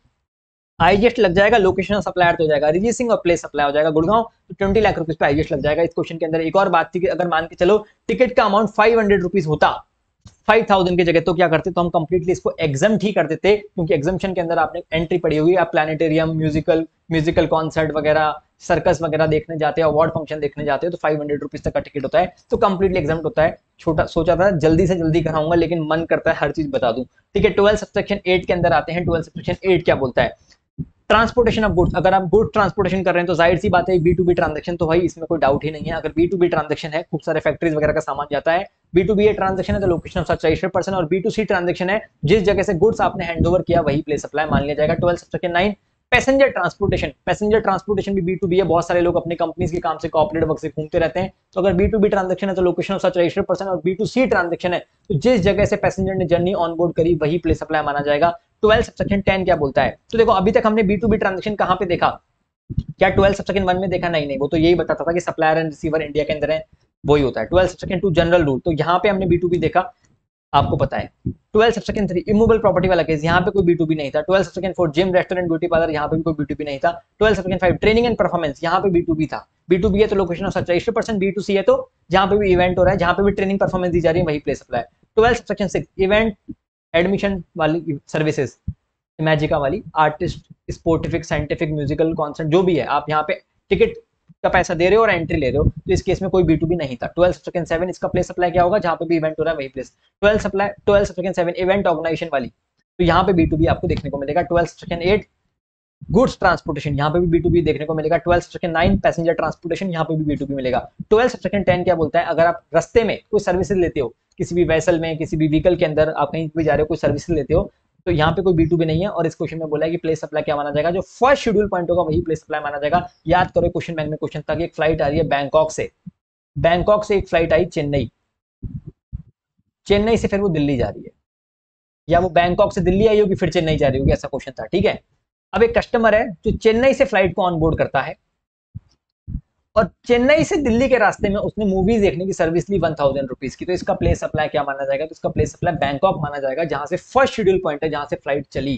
IGST लग जाएगा, लोकेशन ऑफ सप्लायर तो हो जाएगा अरिजीत सिंह और प्लेस सप्लाई हो जाएगा गुड़गांव। तो 20 लाख रुपीज पे IGST लग जाएगा। इस क्वेश्चन के अंदर एक और बात थी कि अगर मान के चलो टिकट का अमाउंट 500 रुपीज होता 5,000 की जगह, तो क्या करते, तो हम कंप्लीटली इसको एग्जम्प्ट ही कर देते, क्योंकि एग्जम्पशन के अंदर आपने एंट्री पड़ी होगी। आप प्लानिटेरियम, म्यूजिकल कॉन्सर्ट वगैरह, सर्कस वगैरह देखने जाते हो, अवार्ड फंक्शन देखने जाते हो, तो 500 रुपीज तक का टिकट होता है, तो कंप्लीटली एग्जम्प्ट होता है। छोटा सोचा था जल्दी से जल्दी कराऊंगा, लेकिन मन करता है हर चीज बता दूं, ठीक है। 12 सबसेक्शन 8 के अंदर आते हैं। 12 सबसेक्शन 8 क्या बोलता है, ट्रांसपोर्टेशन ऑफ गुड्स। अगर आप गुड ट्रांसपोर्टेशन कर रहे हैं तो जाहिर सी बात है B2B ट्रांजेक्शन, तो भाई इसमें कोई डाउट ही नहीं है। अगर B2B ट्रांजेक्शन है, खूब सारे फैक्ट्रीज वगैरह का सामान जाता है। B2B ट्रांजेक्शन है तो location of such registered person, और B2C ट्रांजेक्शन है जिस जगह से गुड्स आपने हैंडओवर किया वही प्लेस सप्लाई मान लिया जाएगा। 12 subsection 9 passenger transportation. Passenger transportation भी B2B है। बहुत सारे लोग अपने कंपनीज के काम से, कॉर्पोरेट वर्क से घूमते रहते हैं। तो अगर B2B ट्रांजेक्शन है तो location of such registered person, और B2C ट्रांजेक्शन है तो जिस जगह से पैसेंजर ने जर्नी ऑनबोर्ड करी वही प्लेस सप्लाई माना जाएगा। 12 सबसेक्शन 10 क्या बोलता है। तो देखो अभी तक हमने B2B ट्रांजेक्शन कहां पे देखा, क्या 12 सबसेक्शन 1 में देखा? नहीं, वो तो यही बताता था कि सप्लायर एंड रिसीवर इंडिया के अंदर है, वही होता है। 12 सबसेक्शन 2 जनरल रूल, तो यहाँ पे हमने B2B देखा। आपको पता है। 12(3) इमूवेबल प्रॉपर्टी वाला केस, यहाँ पे कोई B2B नहीं था। 12(4) जिम रेस्टोरेंट ब्यूटी पार्लर, यहाँ पे भी कोई B2B नहीं था। 12(5) ट्रेनिंग एंड परफॉर्मेंस, यहाँ पे B2B था। B2B है तो लोकेशन ऑफ सप्लाई 80%, B2C है तो जहाँ पे भी इवेंट हो रहा है, जहाँ पे भी ट्रेनिंग परफॉर्मेंस दी जा रही है वही प्लेस अप्लाई। 12(6) इवेंट एडमिशन वाली सर्विसेज, इमेजिका वाली, आर्टिस्ट, स्पोर्टिफिक, साइंटिफिक, म्यूजिकल, कॉन्सर्ट, जो भी है आप यहाँ पे टिकट का पैसा दे रहे हो और एंट्री ले रहे हो, तो इस केस में कोई B2B नहीं था। 12(7) इसका प्लेस सप्लाई क्या होगा, जहाँ पे भी इवेंट हो रहा है वही प्लेस। 12(7) इवेंट ऑर्गेनाइजेशन वाली, तो यहाँ पे B2B आपको देखने को मिलेगा। 12(8) गुड्स ट्रांसपोर्टेशन, यहाँ पे भी B2B देखने को मिलेगा। 12(9) पैसेंजर ट्रांसपोर्टेशन, यहाँ पे भी B2B मिलेगा। 12(10) क्या बोलता है, अगर आप रस्ते में कोई सर्विसेज लेते हो, किसी भी वेसल में, किसी भी व्हीकल के अंदर आप कहीं भी जा रहे हो कोई सर्विसेज लेते हो, तो यहाँ पे कोई B2B नहीं है। और इस क्वेश्चन में बोला है कि प्लेस सप्लाई क्या माना जाएगा, जो फर्स्ट शेड्यूल पॉइंट होगा वही प्लेस सप्लाई माना जाएगा। याद करो क्वेश्चन बैंक में क्वेश्चन था कि एक फ्लाइट आ रही है बैंकॉक से, बैंकॉक से एक फ्लाइट आई चेन्नई, चेन्नई से फिर वो दिल्ली जा रही है, या वो बैंकॉक से दिल्ली आई होगी फिर चेन्नई जा रही होगी, ऐसा क्वेश्चन था, ठीक है। अब एक कस्टमर है जो चेन्नई से फ्लाइट को ऑनबोर्ड करता है और चेन्नई से दिल्ली के रास्ते में उसने मूवीज देखने की सर्विस ली 1000 रुपीज की, तो इसका प्लेस सप्लाई क्या माना जाएगा, तो इसका प्लेस सप्लाई बैंकॉक माना जाएगा, जहां से फर्स्ट शेड्यूल पॉइंट है, जहां से फ्लाइट चली।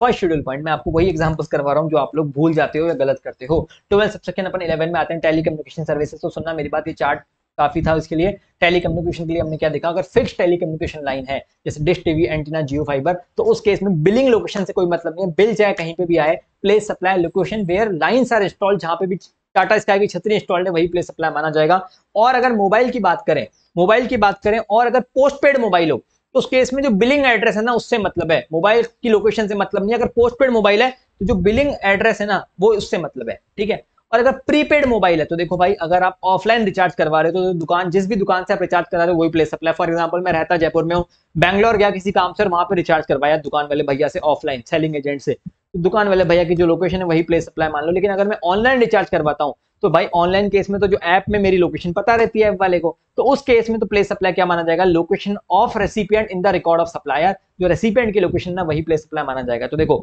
फर्स्ट शेड्यूल पॉइंट में आपको वही एग्जांपल्स करवा रहा हूं जो आप लोग भूल जाते हो या गलत करते हो। 12(11) अपन 11 में आते हैं टेलीकम्युनिकेशन सर्विसेज, तो सुनना मेरी बात, ये चार्ट काफी था उसके लिए। टेलीकम्युनिकेशन के लिए हमने क्या देखा, अगर फिक्स टेलीकम्युनिकेशन लाइन है जैसे dish TV, antenna, Jio fibre, तो उस केस में बिलिंग लोकेशन से कोई मतलब नहीं है, बिल चाहे कहीं पे भी आए। Place supply location where lines are installed, जहां पे भी टाटा स्काई की छतरी इंस्टॉल्ड है वही प्लेस सप्लाई माना जाएगा। और अगर मोबाइल की बात करें, मोबाइल की बात करें, और अगर पोस्टपेड मोबाइल हो तो उस केस में जो बिलिंग एड्रेस है ना उससे मतलब है, मोबाइल की लोकेशन से मतलब नहीं। अगर पोस्टपेड मोबाइल है तो जो बिलिंग एड्रेस है ना वो उससे मतलब है, ठीक है। और अगर प्रीपेड मोबाइल है तो देखो भाई, अगर आप ऑफलाइन रिचार्ज करवा रहे हो तो दुकान, जिस भी दुकान से आप रिचार्ज करा रहे हो वही प्लेस सप्लाई। फॉर एग्जांपल मैं रहता जयपुर में हूँ, बैंगलोर गया किसी काम से, वहां पर रिचार्ज करवाया दुकान वाले भैया से, ऑफलाइन सेलिंग एजेंट से, तो दुकान वाले भैया की जो लोकेशन है वही प्लेस सप्लाई मान लो। लेकिन अगर मैं ऑनलाइन रिचार्ज करवाता हूँ तो भाई ऑनलाइन केस में तो जो ऐप में मेरी लोकेशन पता रहती है ऐप वाले को, तो उस केस में तो प्लेस सप्लाई क्या माना जाएगा, location of recipient in the record of supplier, जो रेसिपिएंट की लोकेशन ना वही प्लेस सप्लाई माना जाएगा। तो देखो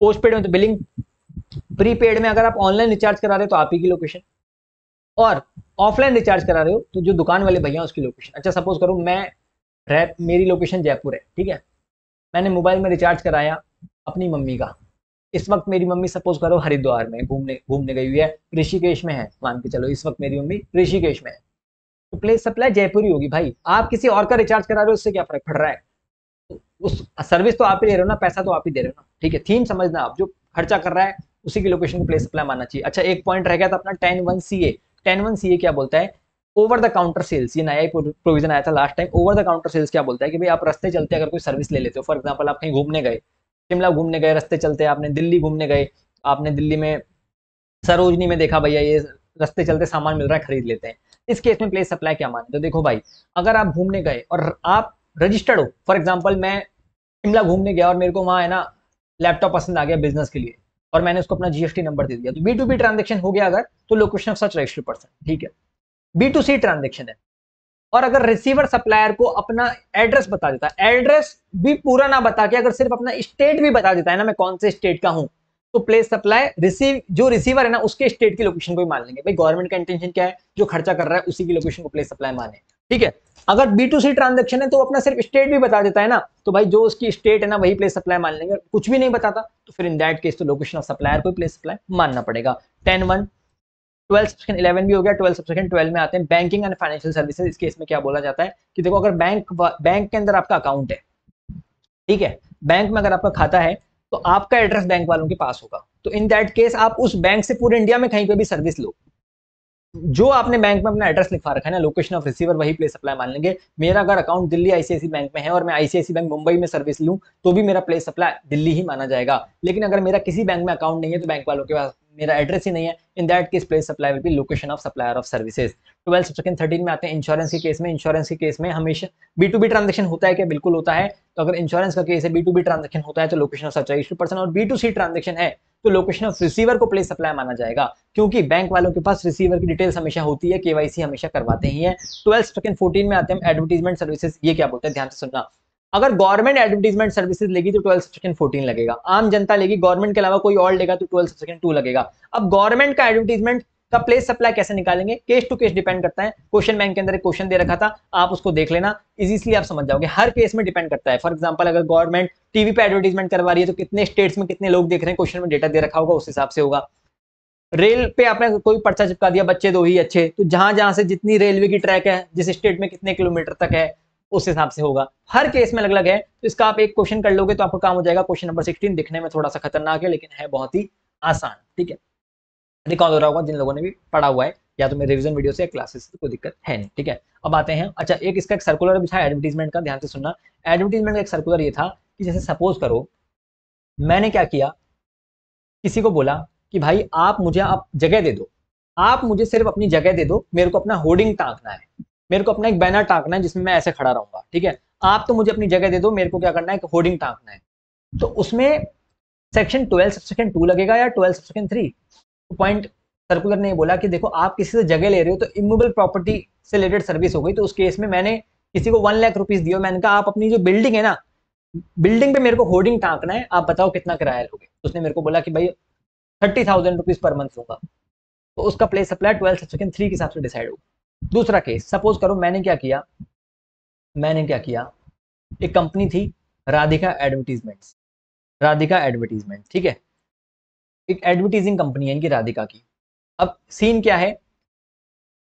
पोस्टपेड में तो बिलिंग, प्रीपेड में अगर आप ऑनलाइन रिचार्ज करा रहे हो तो आप ही की लोकेशन, और ऑफलाइन रिचार्ज करा रहे हो तो जो दुकान वाले भैया उसकी लोकेशन। अच्छा सपोज करो मैं, मेरी लोकेशन जयपुर है, ठीक है, मैंने मोबाइल में रिचार्ज कराया अपनी मम्मी का, इस वक्त मेरी मम्मी सपोज करो हरिद्वार में घूमने गई हुई है, ऋषिकेश में है, मान के चलो इस वक्त मेरी मम्मी ऋषिकेश में है, तो प्लेस सप्लाई जयपुर ही होगी भाई। आप किसी और का रिचार्ज करा रहे हो उससे क्या फर्क पड़ रहा है, उस सर्विस तो आप ही दे रहे हो ना, पैसा तो आप ही दे रहे हो ना, ठीक है। थीम समझना, आप जो खर्चा कर रहा है उसी की लोकेशन को प्लेस सप्लाई मानना चाहिए। अच्छा एक पॉइंट रह गया था अपना 10(1)(CA). 10(1)(CA) क्या बोलता है, ओवर द काउंटर सेल्स, ये नया ही प्रोविजन आया था last time. Over the counter sales क्या बोलता है कि भाई आप रस्ते चलते अगर कोई सर्विस ले लेते हो, फॉर एग्जाम्पल आप कहीं घूमने गए, शिमला घूमने गए, रस्ते चलते आपने दिल्ली घूमने गए, आपने दिल्ली में सरोजनी में देखा भैया ये रस्ते चलते सामान मिल रहा है खरीद लेते हैं, इस केस में प्लेस सप्लाई क्या मानते हो। देखो भाई अगर आप घूमने गए और आप रजिस्टर्ड हो, फॉर एग्जाम्पल मैं शिमला घूमने गया और मेरे को वहाँ है ना लैपटॉप पसंद आ गया बिजनेस के लिए और मैंने उसको अपना GST नंबर दे दिया, तो B2B ट्रांजेक्शन हो गया अगर, तो location of such registered person, ठीक है। B2C ट्रांजेक्शन है, और अगर रिसीवर सप्लायर को अपना एड्रेस बता देता है, एड्रेस भी पूरा ना बता के अगर सिर्फ अपना स्टेट भी बता देता है ना, मैं कौन से स्टेट का हूँ, तो प्लेस सप्लाई जो रिसीवर है ना उसके स्टेट की लोकेशन को भी मान लेंगे। भाई गवर्नमेंट का इंटेंशन क्या है, जो खर्चा कर रहा है उसी की लोकेशन को प्लेस सप्लाई माने, ठीक है। अगर B2C ट्रांजेक्शन है तो अपना सिर्फ स्टेट भी बता देता है ना, तो भाई जो उसकी स्टेट है ना वही प्लेस सप्लाई मान लेंगे, कुछ भी नहीं बताता तो फिर इन दैट केस तो लोकेशन ऑफ सप्लायर को प्लेस सप्लाई मानना पड़ेगा। 10(1). 12(11) भी हो गया। 12(12) में आते हैं बैंकिंग एंड फाइनेंशियल सर्विसेज। इस केस में क्या बोला जाता है कि देखो अगर बैंक के अंदर आपका अकाउंट है, ठीक है, बैंक में अगर आपका खाता है तो आपका एड्रेस बैंक वालों के पास होगा, तो इन दैट केस आप उस बैंक से पूरे इंडिया में कहीं पे भी सर्विस लो, जो आपने बैंक में अपना एड्रेस लिखवा रखा है ना, लोकेशन ऑफ रिसीवर वही प्लेस सप्लाई मान लेंगे। मेरा अगर अकाउंट दिल्ली ICICI बैंक में है और मैं ICICI बैंक मुंबई में सर्विस लूँ तो भी मेरा प्लेस सप्लाई दिल्ली ही माना जाएगा। लेकिन अगर मेरा किसी बैंक में अकाउंट नहीं है, तो बैंक वालों के पास मेरा एड्रेस ही नहीं है, in that case place supply will be location of supplier of services. 12(13) में आते हैं इंश्योरेंस के केस में। इंश्योरेंस के केस में हमेशा B2B ट्रांजेक्शन होता है क्या, बिल्कुल होता है, तो अगर इंश्योरेंस का केस है B2B ट्रांजेक्शन होता है तो location of such registered person, और B2C ट्रांजेक्शन है तो लोकेशन ऑफ रिसीवर को प्लेस सप्लाई माना जाएगा, क्योंकि बैंक वालों के पास रिसीवर की डिटेल्स हमेशा होती है, KYC हमेशा करवाते ही है। 12(14) में आते हैं एडवर्टाइजमेंट सर्विसेज। ये क्या बोलते हैं, ध्यान से सुनना, अगर गवर्नमेंट एडवर्टाइजमेंट सर्विसेज लेगी तो 12(14) लगेगा, आम जनता लेगी, गवर्नमेंट के अलावा कोई और लेगा तो 12(2) लगेगा। अब गवर्नमेंट का एडवर्टाइजमेंट का प्लेस सप्लाई कैसे निकालेंगे केस टू केस डिपेंड करता है। क्वेश्चन बैंक के अंदर एक क्वेश्चन दे रखा था, आप उसको देख लेना, इजीली आप समझ जाओगे। हर केस में डिपेंड करता है। फॉर एग्जाम्पल अगर गवर्नमेंट टीवी पे एडवर्टाइजमेंट करवा रही है तो कितने स्टेट्स में कितने लोग देख रहे हैं, क्वेश्चन में डेटा दे रखा होगा उस हिसाब से होगा। रेल पे आपने कोई पर्चा चिपका दिया बच्चे दो ही अच्छे, तो जहां जहां से जितनी रेलवे की ट्रैक है जिस स्टेट में कितने किलोमीटर तक है उस हिसाब से होगा। हर केस में अलग अलग है, तो इसका आप एक क्वेश्चन कर लोगे तो आपका काम हो जाएगा। क्वेश्चन नंबर 16 दिखने में थोड़ा सा खतरनाक है लेकिन है बहुत ही आसान। ठीक है, रिकॉर्ड हो रहा होगा जिन लोगों ने भी पढ़ा हुआ है, या तो मेरे रिविजन वीडियो से क्लासेस से कोई दिक्कत है नहीं। ठीक है, अब आते हैं। अच्छा, एक इसका एक सर्कुलर भी था एडवर्टीजमेंट का, ध्यान से सुनना। एडवर्टीजमेंट का एक सर्कुलर ये था कि जैसे सपोज करो मैंने क्या किया, किसी को बोला कि भाई आप मुझे आप जगह दे दो, आप मुझे सिर्फ अपनी जगह दे दो, मेरे को अपना होर्डिंग टांगना है, मेरे को अपना एक बैनर टांगना है जिसमें मैं ऐसे खड़ा रहूंगा। ठीक है, आप तो मुझे अपनी जगह दे दो, मेरे को क्या करना है, एक होर्डिंग टांगना है। तो उसमें सेक्शन 12 सबसेक्शन 2 लगेगा या 12 सबसेक्शन 3? पॉइंट सर्कुलर ने बोला कि देखो आप किसी से जगह ले रहे हो तो इमूवेबल प्रॉपर्टी से रिलेटेड सर्विस हो गई। तो उस केस में मैंने किसी को 1 लाख रुपीज दिया, मैंने कहा आप अपनी जो बिल्डिंग है ना, बिल्डिंग पे मेरे को होर्डिंग टांगना है, आप बताओ कितना किराया लोगे। उसने मेरे को बोला कि भाई 30,000 रुपीज पर मंथ लूंगा, तो उसका प्लेस सप्लाई 12 सबसेक्शन 3 के हिसाब से डिसाइड होगा। दूसरा केस, सपोज करो मैंने क्या किया, एक कंपनी थी राधिका एडवर्टाइजमेंट, ठीक है, एक एडवर्टाइजिंग कंपनी है इनकी राधिका की। अब सीन क्या है,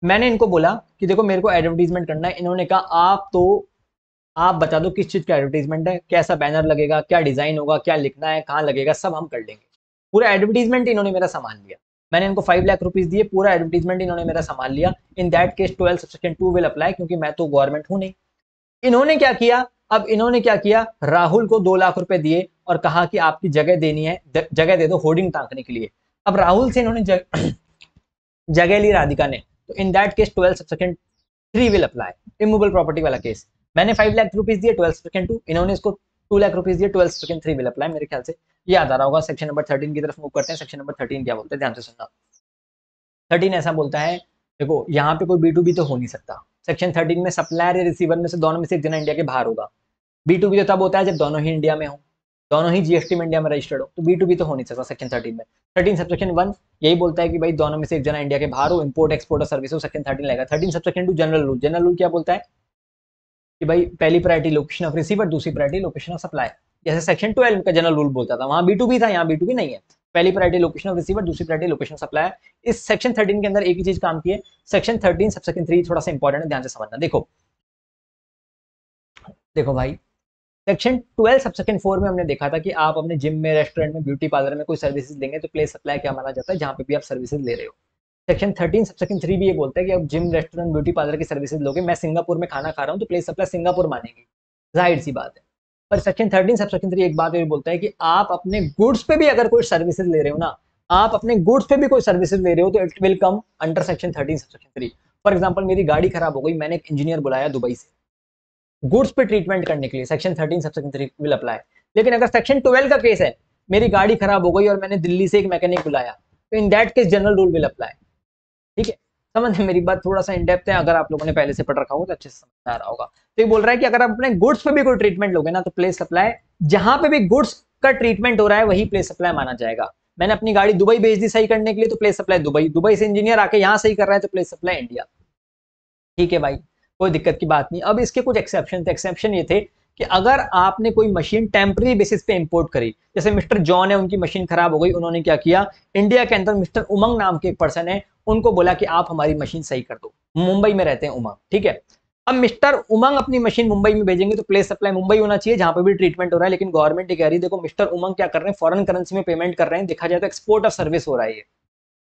मैंने इनको बोला कि देखो मेरे को एडवर्टाइजमेंट करना है, इन्होंने कहा आप बता दो किस चीज़ का एडवर्टाइजमेंट है, कैसा बैनर लगेगा, क्या डिज़ाइन होगा, क्या लिखना है, कहाँ लगेगा, सब हम कर लेंगे। पूरा एडवर्टाइजमेंट इन्होंने मेरा सामान लिया, मैंने इनको 5 लाख रुपीज दिए, पूरा एडवर्टाइजमेंट इन्होंने मेरा संभाल लिया। In that case 12 subsection 2 will apply, क्योंकि मैं तो गवर्नमेंट हूं नहीं। इन्होंने क्या किया, राहुल को 2 लाख रुपए दिए और कहा कि आपकी जगह देनी है, जगह दे दो होर्डिंग टांगने के लिए। अब राहुल से इन्होंने जगह ली राधिका ने, तो in that case 12 subsection 3 will apply, immovable property वाला केस। मैंने 5 लाख रुपीज दिए 12 सबसेक्शन 2, इन्होंने इसको 2 लाख रुपीज दिए 12 सेक्शन 3 विल अप्लाई। मेरे ख्याल से याद आ रहा होगा। सेक्शन नंबर 13 की तरफ मूव करते हैं। सेक्शन नंबर 13 क्या बोलता है, ध्यान से सुनना। 13 ऐसा बोलता है, देखो यहाँ पे कोई B2B तो हो नहीं सकता। सेक्शन 13 में सप्लायर या रिसीवर में से दोनों में से एक जना इंडिया के बाहर होगा। B2B तो तब होता है जब दोनों ही इंडिया में हो, दोनों ही GST में इंडिया में रजिस्टर्ड हो, तो B2B तो हो नहीं सकता सेक्शन 13 में। 13 सबसेक्शन 1 यही बोलता है कि भाई दोनों में से एक जना इंडिया के बाहर हो, इम्पोर्ट एक्सपोर्ट और सर्विस हो, सेक्शन 13 लगेगा। 13 subsection 2 general rule. General rule क्या बोलता है कि भाई पहली प्रायोरिटी लोकेशन ऑफ रिसीवर, दूसरी प्रायोरिटी लोकेशन ऑफ सप्लायर। जैसे सेक्शन 12 का जनरल रूल बोलता था, वहां B2B था, यहाँ B2B नहीं है। पहली प्रायोरिटी लोकेशन ऑफ रिसीवर, दूसरी प्रायोरिटी लोकेशन ऑफ सप्लायर। इस सेक्शन 13 के अंदर एक ही चीज काम की है। सेक्शन 13 सबसेक्शन 3 थोड़ा सा इंपॉर्टेंट है, ध्यान से समझना। देखो भाई, सेक्शन 12 सबसेक्शन 4 में हमने देखा था कि आप अपने जिम में, रेस्टोरेंट में, ब्यूटी पार्लर में कोई सर्विसेज देंगे तो प्लेस सप्लाई क्या माना जाता है, जहां पे भी आप सर्विसेज ले रहे हो। सेक्शन 13 सबसेक्शन 3 भी ये बोलता है कि आप जिम, रेस्टोरेंट, ब्यूटी पार्लर की सर्विसेज लोगे। मैं सिंगापुर में खाना खा रहा हूँ तो प्लेस सप्लाई सिंगापुर मानेंगे, जाहिर सी बात है। पर सेक्शन 13 सबसेक्शन 3 एक बात ये बोलता है कि आप अपने गुड्स पे भी अगर कोई सर्विसेज ले रहे हो ना, आप अपने गुड्स पे भी कोई सर्विसेज ले रहे हो तो it will come under section 13 subsection 3। For example मेरी गाड़ी खराब हो गई, मैंने एक इंजीनियर बुलाया दुबई से गुड्स पे ट्रीटमेंट करने के लिए, सेक्शन 13 सबसेक्शन 3 विल अप्लाई। लेकिन अगर सेक्शन 12 का केस है, मेरी गाड़ी खराब हो गई और मैंने दिल्ली से एक मैकेनिक बुलाया, तो in that case general rule will apply. ठीक है, समझ मेरी बात, थोड़ा सा इनडेप्थ है, अगर आप लोगों ने पहले से पढ़ रखा होगा तो अच्छे से समझ आ रहा होगा। तो ये बोल रहा है कि अगर आप अपने गुड्स पे भी कोई ट्रीटमेंट लोगे ना तो प्लेस सप्लाई, जहां पे भी गुड्स का ट्रीटमेंट हो रहा है वही प्लेस सप्लाई माना जाएगा। मैंने अपनी गाड़ी दुबई भेज दी सही करने के लिए तो प्लेस सप्लाई दुबई, दुबई से इंजीनियर आके यहाँ सही कर रहा है तो प्लेस सप्लाई इंडिया। ठीक है भाई, कोई दिक्कत की बात नहीं। अब इसके कुछ एक्सेप्शन थे। एक्सेप्शन ये थे कि अगर आपने कोई मशीन टेम्पररी बेसिस पे इंपोर्ट करी, जैसे मिस्टर जॉन है, उनकी मशीन खराब हो गई, उन्होंने क्या किया, इंडिया के अंदर मिस्टर उमंग नाम के एक पर्सन है, उनको बोला कि आप हमारी मशीन सही कर दो। मुंबई में रहते हैं उमंग, ठीक है। अब मिस्टर उमंग अपनी मशीन मुंबई में भेजेंगे तो प्लेस सप्लाई मुंबई होना चाहिए जहां पर भी ट्रीटमेंट हो रहा है। लेकिन गवर्नमेंट ये कह रही है देखो मिस्टर उमंग क्या कर रहे हैं, फॉरेन करेंसी में पेमेंट कर रहे हैं, देखा जाए तो एक्सपोर्ट ऑफ सर्विस हो रहा है।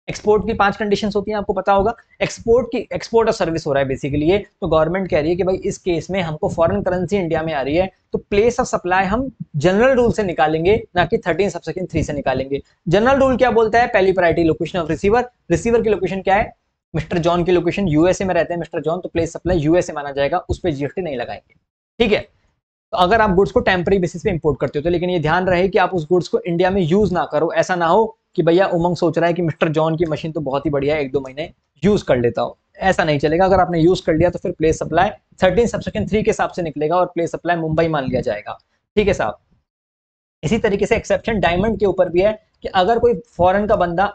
एक्सपोर्ट की 5 कंडीशंस होती हैं, आपको पता होगा। एक्सपोर्ट ऑफ सर्विस हो रहा है बेसिकली, तो गवर्नमेंट कह रही है कि भाई इस केस में हमको फॉरेन करेंसी इंडिया में आ रही है तो प्लेस ऑफ सप्लाई हम जनरल रूल से निकालेंगे, ना कि 13 सबसेक्शन 3 से निकालेंगे। जनरल रूल क्या बोलता है, पहली priority location of receiver, receiver की लोकेशन क्या है, मिस्टर जॉन की लोकेशन, यूएसए में रहते हैं मिस्टर जॉन, तो प्लेस सप्लाई यूएसए माना जाएगा, उस पर GST नहीं लगाएंगे। ठीक है, तो अगर आप गुड्स को टेम्पररी बेसिस पे इंपोर्ट करते हो तो, लेकिन ये ध्यान रहे कि आप उस गुड्स को इंडिया में यूज ना करो। ऐसा ना हो कि भैया उमंग सोच रहा है कि मिस्टर जॉन की मशीन तो बहुत ही बढ़िया है, 1-2 महीने यूज कर लेता हूँ, ऐसा नहीं चलेगा। अगर आपने यूज कर लिया तो फिर प्लेस सप्लाई 13 सबसेक्शन 3 के हिसाब से निकलेगा और प्लेस सप्लाई मुंबई मान लिया जाएगा। ठीक है साहब, इसी तरीके से एक्सेप्शन डायमंड के ऊपर भी है कि अगर कोई फॉरेन का बंदा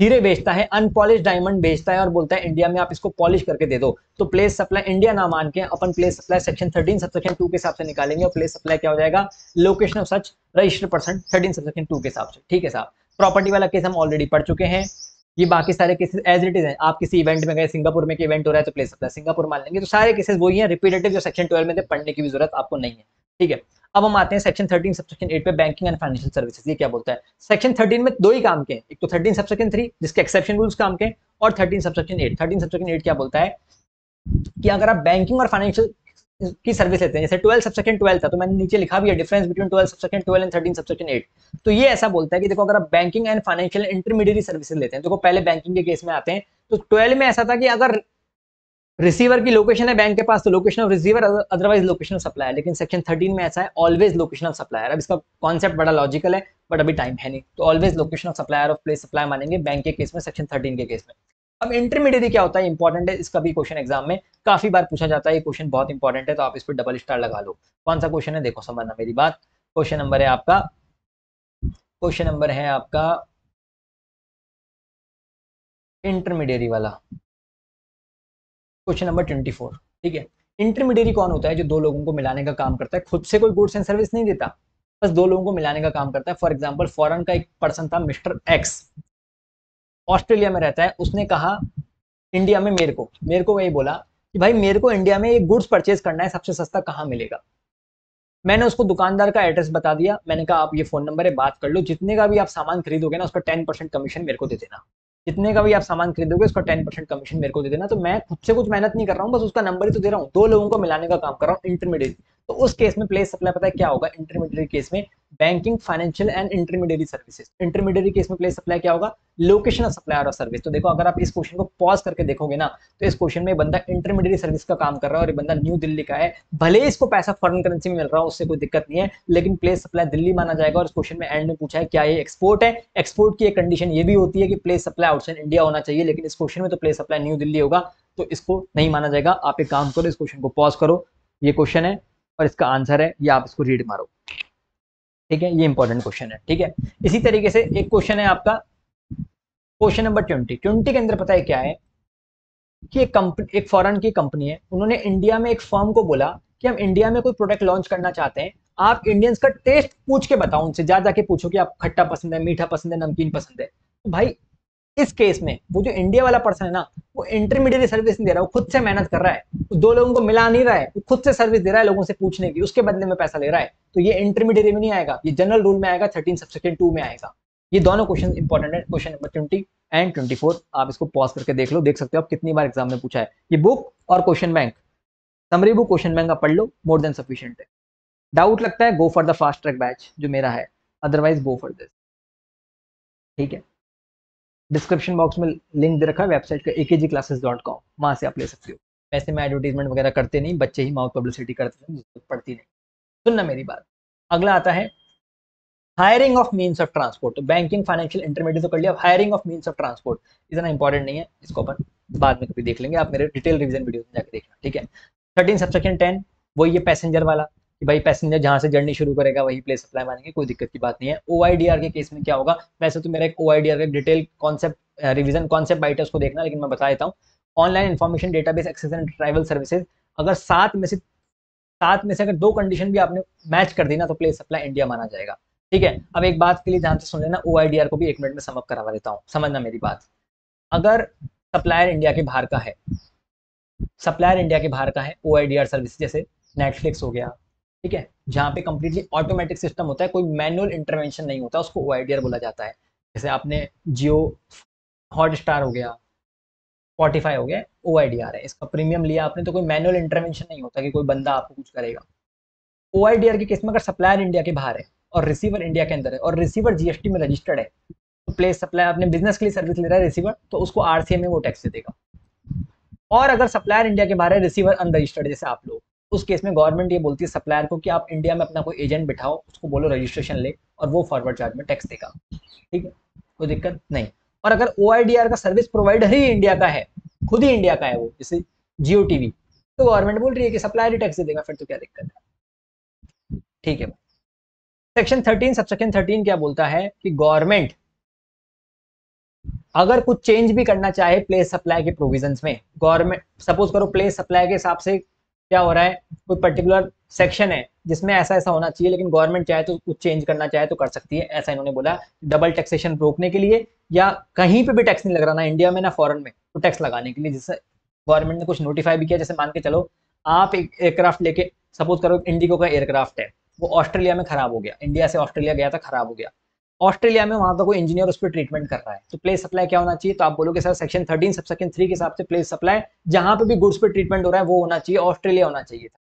हीरे बेचता है, अनपॉलिश डायमंड बेचता है और बोलता है इंडिया में आप इसको पॉलिश करके दे दो। तो प्लेस सप्लाई इंडिया ना मान के अपन प्लेस सप्लाई सेक्शन 13 सबसेक्शन 2 के हिसाब से निकालेंगे और प्लेस सप्लाई क्या हो जाएगा, location of such registered person 13 subsection 2 के हिसाब से। ठीक है साहब, प्रॉपर्टी वाला केस हम ऑलरेडी पढ़ चुके हैं, ये बाकी सारे केसेस एज इट इज हैं। आप किसी इवेंट में गए, सिंगापुर में इवेंट हो रहा है तो प्लेस सप्लाई सिंगापुर मान लेंगे, तो सारे केसेस वही है रिपीटेटिव, जो सेक्शन 12 में थे पढ़ने की भी जरूरत आपको नहीं है। ठीक है, अब हम आते हैं सेक्शन 13 सबसेक्शन 8 पे, बैंकिंग एंड फाइनेंशियल सर्विसेज। ये क्या बोलता है, सेक्शन 13 में दो ही काम के, एक तो 13 सबसेक्शन 3 जिसके एक्सेप्शन रूल्स काम के, और 13 सबसेक्शन 8। 13 सबसेक्शन 8 क्या बोलता है कि अगर आप बैंकिंग और फाइनेंशियल की सर्विस लेते हैं, जैसे 12 सबसेक्शन 12 था तो मैंने नीचे लिखा भी है difference between 12 subsection 12 and 13 subsection 8। तो ये ऐसा बोलता है कि देखो अगर आप banking and financial intermediate services लेते हैं, देखो पहले बैंकिंग के केस में आते हैं, तो 12 में ऐसा था कि अगर रिसीवर की लोकेशन है बैंक के पास तो location of receiver, otherwise location of supplier, लेकिन सेक्शन 13 में ऐसा है ऑलवेज लोकेशन ऑफ सप्लायर। अब इसका कॉन्सेप्ट बड़ा लॉजिकल है बट अभी टाइम है नहीं, तो always location of supplier of place supply मानेंगे बैंक के केस में, सेक्शन 13 के केस में। अब इंटरमीडिएट क्या होता है, इंपॉर्टेंट है, इसका भी क्वेश्चन एग्जाम में काफी बार पूछा जाता है, ये क्वेश्चन बहुत इंपॉर्टेंट है तो आप इस पर डबल स्टार लगा लो। कौन सा क्वेश्चन है, देखो समझना मेरी बात, क्वेश्चन नंबर है आपका, क्वेश्चन नंबर है आपका इंटरमीडिएट वाला, क्वेश्चन नंबर 24। ठीक है, इंटरमीडियरी कौन होता है, जो दो लोगों को मिलाने का काम करता है, खुद से कोई गुड्स एंड सर्विस नहीं देता, बस दो लोगों को मिलाने का काम करता है। फॉर एग्जांपल फॉरेन का एक पर्सन था मिस्टर एक्स, ऑस्ट्रेलिया में रहता है, उसने कहा इंडिया में मेरे को वही बोला कि भाई मेरे को इंडिया में ये गुड्स परचेज करना है, सबसे सस्ता कहाँ मिलेगा। मैंने उसको दुकानदार का एड्रेस बता दिया, मैंने कहा आप ये फ़ोन नंबर है, बात कर लो, जितने का भी आप सामान खरीदोगे ना उसका 10% कमीशन मेरे को दे देना, जितने का भी आप सामान खरीदोगे उसका 10% कमीशन मेरे को दे देना। तो मैं खुद से कुछ मेहनत नहीं कर रहा हूँ, बस उसका नंबर ही तो दे रहा हूँ, दो लोगों को मिलाने का काम कर रहा हूँ, इंटरमीडिएट। तो उस केस में प्लेस सप्लाई पता है क्या होगा, इंटरमीडिएट केस में banking financial and intermediate services. Intermediate case में प्लेस सप्लाई क्या होगा, लोकेशन ऑफ सप्लायर और सर्विस। तो देखो अगर आप इस क्वेश्चन को पॉज करके देखोगे ना तो इस क्वेश्चन में बंदा इंटरमीडिएट सर्विस का काम कर रहा है और ये बंदा न्यू दिल्ली का है, भले ही इसको पैसा फॉरेन करेंसी में मिल रहा हो उससे कोई दिक्कत नहीं है, लेकिन प्लेस सप्लाई दिल्ली माना जाएगा। और इस क्वेश्चन में एंड में पूछा है क्या ये एक्सपोर्ट है, एक्सपोर्ट की एक कंडीशन ये भी होती है कि प्लेस सप्लाई आउटसाइड इंडिया होना चाहिए, लेकिन इस क्वेश्चन में तो प्लेस सप्लाई न्यू दिल्ली होगा तो इसको नहीं माना जाएगा। आप एक काम करो, इस क्वेश्चन को पॉज करो, ये क्वेश्चन है और इसका आंसर है, या आप इसको रीड मारो। ठीक है, ये इंपॉर्टेंट क्वेश्चन है। ठीक है, इसी तरीके से एक क्वेश्चन है आपका, क्वेश्चन नंबर 20 के अंदर पता है क्या है कि एक फॉरेन की कंपनी है, उन्होंने इंडिया में एक फर्म को बोला कि हम इंडिया में कोई प्रोडक्ट लॉन्च करना चाहते हैं, आप इंडियंस का टेस्ट पूछ के बताओ उनसे, जा जाके पूछो कि आप खट्टा पसंद है, मीठा पसंद है, नमकीन पसंद है। तो भाई इस केस में वो जो इंडिया वाला पर्सन है ना वो इंटरमीडिएट सर्विस नहीं दे रहा, वो खुद से मेहनत कर रहा है, वो दो लोगों को मिला नहीं रहा है, वो खुद से सर्विस दे रहा है लोगों से पूछने की, उसके बदले में पैसा ले रहा है, तो ये इंटरमीडिएट में नहीं आएगा, ये जनरल रूल में आएगा, 13 सबसेक्शन 2 में आएगा। ये दोनों क्वेश्चन इंपॉर्टेंट है, क्वेश्चन नंबर 20 एंड 24। आप इसको पॉज करके देख लो, देख सकते हो आप कितनी बार एग्जाम में पूछा है। ये बुक और question bank, summary book question bank का पढ़ लो, मोर देन सफिशिएंट है। डाउट लगता है go for the fast track batch जो मेरा है, अदरवाइज गो फॉर दिस। ठीक है, डिस्क्रिप्शन बॉक्स में लिंक दे रखा है वेबसाइट का, akgclasses.com, वहाँ से आप ले सकते हो। वैसे मैं एडवर्टीजमेंट वगैरह करते नहीं, बच्चे ही माउथ पब्लिसिटी करते हैं, पढ़ती नहीं। सुनना मेरी बात, अगला आता है hiring of means of transport. तो बैंकिंग फाइनेंशियल इंटरमीडिएट तो कर लिया, अब hiring of means of transport इतना इंपॉर्टेंट नहीं है, इसको अपन बाद में कभी देख लेंगे, आप मेरे डिटेल रिविजन वीडियो में जाकर देखना। ठीक है, 13 सबसेक्शन 10 वही है पैसेंजर वाला, कि भाई पैसेंजर जहाँ से जर्नी शुरू करेगा वही प्लेस सप्लाई मानेंगे, कोई दिक्कत की बात नहीं है। OIDR के केस में क्या होगा, वैसे तो मेरा एक OIDR का detail concept revision concept bite है, उसको देखना, लेकिन मैं बता देता हूँ। Online information database access and retrieval services, अगर सात में से अगर दो कंडीशन भी आपने मैच कर दी ना तो प्लेस सप्लाई इंडिया माना जाएगा। ठीक है, अब एक बात के लिए ध्यान से सुन लेना, OIDR को भी 1 मिनट में समअप करवा देता हूँ, समझना मेरी बात। अगर सप्लायर इंडिया के बाहर का है, सप्लायर इंडिया के बाहर का है, OIDR सर्विस जैसे नेटफ्लिक्स हो गया, ठीक है, जहाँ पे कंप्लीटली ऑटोमेटिक सिस्टम होता है, कोई मैनुअल इंटरवेंशन नहीं होता, उसको OIDR बोला जाता है। जैसे आपने जिओ हॉटस्टार हो गया, स्पॉटिफाई हो गया, OIDR है। इसका प्रीमियम लिया आपने तो कोई मैनुअल इंटरवेंशन नहीं होता कि कोई बंदा आपको कुछ करेगा। OIDR के केस में अगर सप्लायर इंडिया के बाहर है और रिसीवर इंडिया के अंदर है और रिसीवर GST में रजिस्टर्ड है, तो प्लेस सप्लायर अपने बिजनेस के लिए सर्विस ले रहा है रिसीवर, तो उसको RCA में वो टैक्स दे देगा। और अगर सप्लायर इंडिया के बाहर है, रिसीवर अनरजिस्टर्ड जैसे आप लोग, उस केस में गवर्नमेंट ये बोलती है सप्लायर को कि आप इंडिया में अपना कोई एजेंट बिठाओ, उसको बोलो रजिस्ट्रेशन ले, और वो फॉरवर्ड चार्ज में टैक्स देगा। ठीक है, कोई दिक्कत नहीं। और अगर OIDR का सर्विस प्रोवाइडर ही इंडिया का है, खुद ही इंडिया का है वो, जैसे JioTV, तो गवर्नमेंट बोल रही है कि सप्लायर ही टैक्स दे देगा, फिर तो क्या दिक्कत है। ठीक है, सेक्शन 13 सबसेक्शन 13 क्या बोलता है कि गवर्नमेंट अगर कुछ चेंज भी करना चाहे प्ले सप्लाई के प्रोविजंस में, गवर्नमेंट सपोज करो प्ले सप्लाई के हिसाब से क्या हो रहा है, कोई पर्टिकुलर सेक्शन है जिसमें ऐसा ऐसा होना चाहिए, लेकिन गवर्नमेंट चाहे तो कुछ चेंज करना चाहे तो कर सकती है, ऐसा इन्होंने बोला। डबल टैक्सेशन रोकने के लिए, या कहीं पे भी टैक्स नहीं लग रहा, ना इंडिया में ना फॉरेन में, तो टैक्स लगाने के लिए, जिससे गवर्नमेंट ने कुछ नोटिफाई भी किया। जैसे मान के चलो आप एक एयरक्राफ्ट लेके, सपोज करो इंडिगो का एयरक्राफ्ट है, वो ऑस्ट्रेलिया में खराब हो गया, इंडिया से ऑस्ट्रेलिया गया था, खराब हो गया, ऑस्ट्रेलिया में वहां पर कोई इंजीनियर उस पर ट्रीटमेंट कर रहा है, तो प्लेस सप्लाई क्या होना चाहिए? तो आप बोलोगे सर सेक्शन 13 सबसेक्शन 3 के हिसाब से प्लेस सप्लाई जहां पे भी गुड्स पे ट्रीटमेंट हो रहा है वो होना चाहिए, ऑस्ट्रेलिया होना चाहिए था।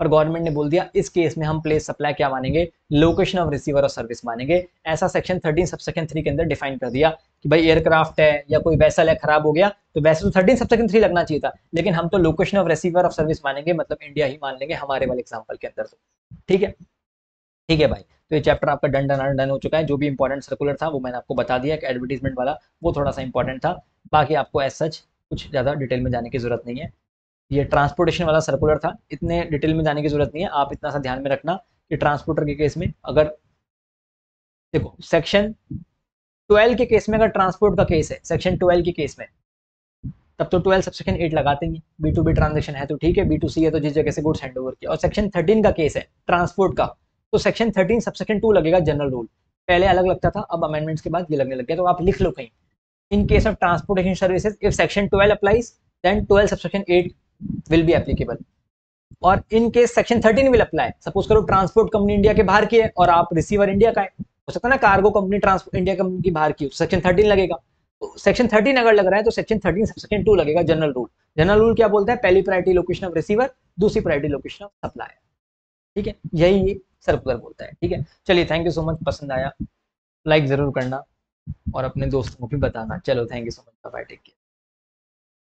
पर गवर्नमेंट ने बोल दिया इस केस में हम प्लेस सप्लाई क्या मानेंगे, location of receiver of service मानेंगे। ऐसा सेक्शन 13 सबसेक्शन 3 के अंदर डिफाइन कर दिया कि भाई एयरक्राफ्ट है या कोई वैसल है खराब हो गया, तो वैसे तो 13 सबसेक्शन 3 लगना चाहिए था, लेकिन हम तो location of receiver of service मानेंगे, मतलब इंडिया ही मान लेंगे हमारे वाले एग्जाम्पल के अंदर। ठीक है, ठीक है भाई, तो ये चैप्टर आपका डन डन डन हो चुका है। जो भी इंपॉर्टेंट सर्कुलर था वो मैंने आपको बता दिया, कि एडवर्टीजमेंट वाला वो थोड़ा सा इंपॉर्टेंट था, बाकी आपको एज सच कुछ ज़्यादा डिटेल में जाने की जरूरत नहीं है। ये ट्रांसपोर्टेशन वाला सर्कुलर था, इतने डिटेल में जाने की जरूरत नहीं है, आप इतना सा ध्यान में रखना कि ट्रांसपोर्टर के केस में, अगर देखो सेक्शन 12 के केस में, अगर ट्रांसपोर्ट का केस है सेक्शन 12 के केस में, तब तो 12 सबसेक्शन 8 लगाते ही, B2B ट्रांजेक्शन है तो ठीक है, B2C है तो जिस जगह से गुड्स हैंड ओवर किया। और सेक्शन 13 का केस है ट्रांसपोर्ट का, तो सेक्शन 13 सबसेक्शन 2 लगेगा जनरल रूल, पहले अलग लगता था, अब अमेंडमेंट्स के बाद ये लगने लग गया। तो आप लिख लो कहीं, in case of transportation services if section 12 applies then 12 subsection 8 will be applicable, और in case section 13 will apply. Suppose करो ट्रांसपोर्ट कंपनी इंडिया के बाहर की है और आप रिसीवर इंडिया का है, हो सकता है ना cargo company transport India company की बाहर की, सेक्शन 13 लगेगा। तो सेक्शन 13 अगर लग रहा है तो सेक्शन 13 सबसेक्शन 2 लगेगा जनरल रूल। जनरल रूल क्या बोलता है, पहली प्रायोरिटी लोकेशन ऑफ रिसीवर, दूसरी प्रायोरिटी लोकेशन ऑफ सप्लायर। ठीक है, यही सर्कुलर बोलता है। ठीक है, चलिए, थैंक यू सो मच, पसंद आया लाइक जरूर करना और अपने दोस्तों को भी बताना। चलो, thank you so much, bye, take care.